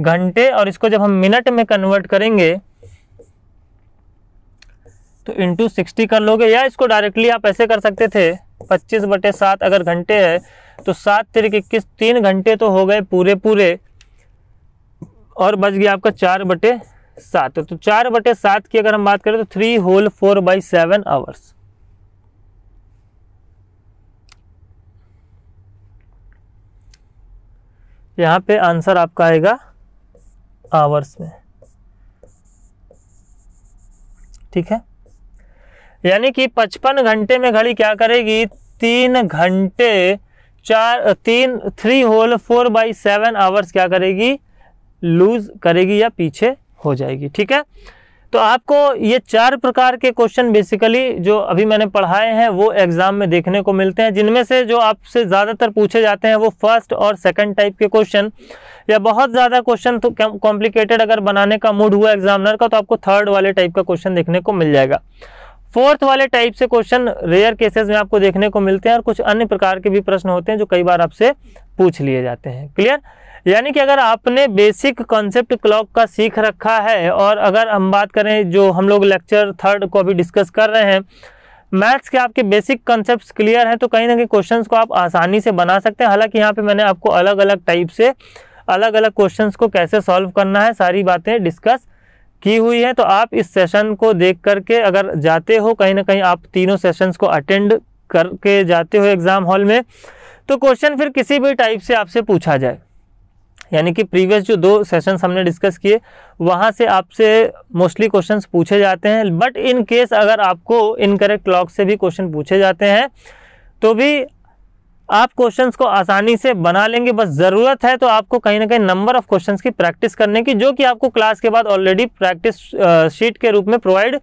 घंटे। और इसको जब हम मिनट में कन्वर्ट करेंगे तो इंटू 60 कर लोगे, या इसको डायरेक्टली आप ऐसे कर सकते थे 25/7 अगर घंटे है तो 7 × 3 = 21, 3 घंटे तो हो गए पूरे पूरे और बच गया आपका 4/7। तो 4/7 की अगर हम बात करें तो 3 whole 4/7 आवर्स। यहाँ पे आंसर आपका आएगा आवर्स में, ठीक है। यानी कि 55 घंटे में घड़ी क्या करेगी, 3 whole 4/7 आवर्स क्या करेगी, लूज करेगी या पीछे हो जाएगी, ठीक है। तो आपको ये 4 प्रकार के क्वेश्चन बेसिकली जो अभी मैंने पढ़ाए हैं वो एग्ज़ाम में देखने को मिलते हैं, जिनमें से जो आपसे ज़्यादातर पूछे जाते हैं वो फर्स्ट और सेकंड टाइप के क्वेश्चन, या बहुत ज़्यादा क्वेश्चन तो कॉम्प्लिकेटेड अगर बनाने का मूड हुआ एग्जामिनर का तो आपको थर्ड वाले टाइप का क्वेश्चन देखने को मिल जाएगा। फोर्थ वाले टाइप से क्वेश्चन रेयर केसेस में आपको देखने को मिलते हैं और कुछ अन्य प्रकार के भी प्रश्न होते हैं जो कई बार आपसे पूछ लिए जाते हैं, क्लियर। यानी कि अगर आपने बेसिक कॉन्सेप्ट क्लॉक का सीख रखा है, और अगर हम बात करें जो हम लोग लेक्चर थर्ड को अभी डिस्कस कर रहे हैं, मैथ्स के आपके बेसिक कॉन्सेप्ट्स क्लियर हैं तो कहीं ना कहीं क्वेश्चंस को आप आसानी से बना सकते हैं। हालांकि यहाँ पे मैंने आपको अलग अलग टाइप से अलग अलग क्वेश्चंस को कैसे सॉल्व करना है सारी बातें डिस्कस की हुई है। तो आप इस सेशन को देख करके अगर जाते हो, कहीं ना कहीं आप तीनों सेशंस को अटेंड करके जाते हो एग्ज़ाम हॉल में, तो क्वेश्चन फिर किसी भी टाइप से आपसे पूछा जाए, यानी कि प्रीवियस जो 2 सेशंस हमने डिस्कस किए वहाँ से आपसे मोस्टली क्वेश्चंस पूछे जाते हैं। बट इन केस अगर आपको इनकरेक्ट क्लॉक से भी क्वेश्चन पूछे जाते हैं तो भी आप क्वेश्चंस को आसानी से बना लेंगे। बस ज़रूरत है तो आपको कहीं ना कहीं नंबर ऑफ क्वेश्चंस की प्रैक्टिस करने की, जो कि आपको क्लास के बाद ऑलरेडी प्रैक्टिस शीट के रूप में प्रोवाइड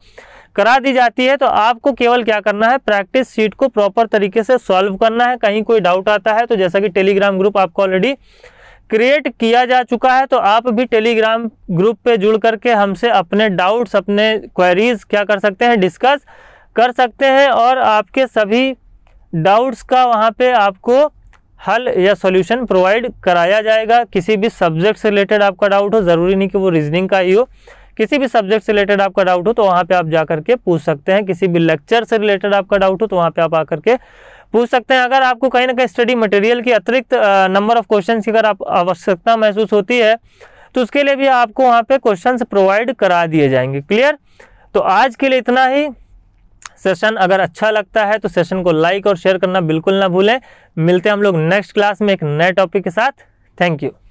करा दी जाती है। तो आपको केवल क्या करना है, प्रैक्टिस शीट को प्रॉपर तरीके से सॉल्व करना है। कहीं कोई डाउट आता है तो जैसा कि टेलीग्राम ग्रुप आपको ऑलरेडी क्रिएट किया जा चुका है, तो आप भी टेलीग्राम ग्रुप पे जुड़ करके हमसे अपने डाउट्स, अपने क्वेरीज क्या कर सकते हैं, डिस्कस कर सकते हैं। और आपके सभी डाउट्स का वहाँ पे आपको हल या सॉल्यूशन प्रोवाइड कराया जाएगा। किसी भी सब्जेक्ट से रिलेटेड आपका डाउट हो, ज़रूरी नहीं कि वो रीजनिंग का ही हो, किसी भी सब्जेक्ट से रिलेटेड आपका डाउट हो तो वहाँ पे आप जा करके पूछ सकते हैं। किसी भी लेक्चर से रिलेटेड आपका डाउट हो तो वहाँ पे आप आकर के पूछ सकते हैं। अगर आपको कहीं ना कहीं स्टडी मटेरियल की अतिरिक्त नंबर ऑफ क्वेश्चंस की अगर आप आवश्यकता महसूस होती है तो उसके लिए भी आपको वहाँ पे क्वेश्चंस प्रोवाइड करा दिए जाएंगे, क्लियर। तो आज के लिए इतना ही। सेशन अगर अच्छा लगता है तो सेशन को लाइक और शेयर करना बिल्कुल ना भूलें। मिलते हैं हम लोग नेक्स्ट क्लास में एक नए टॉपिक के साथ। Thank you.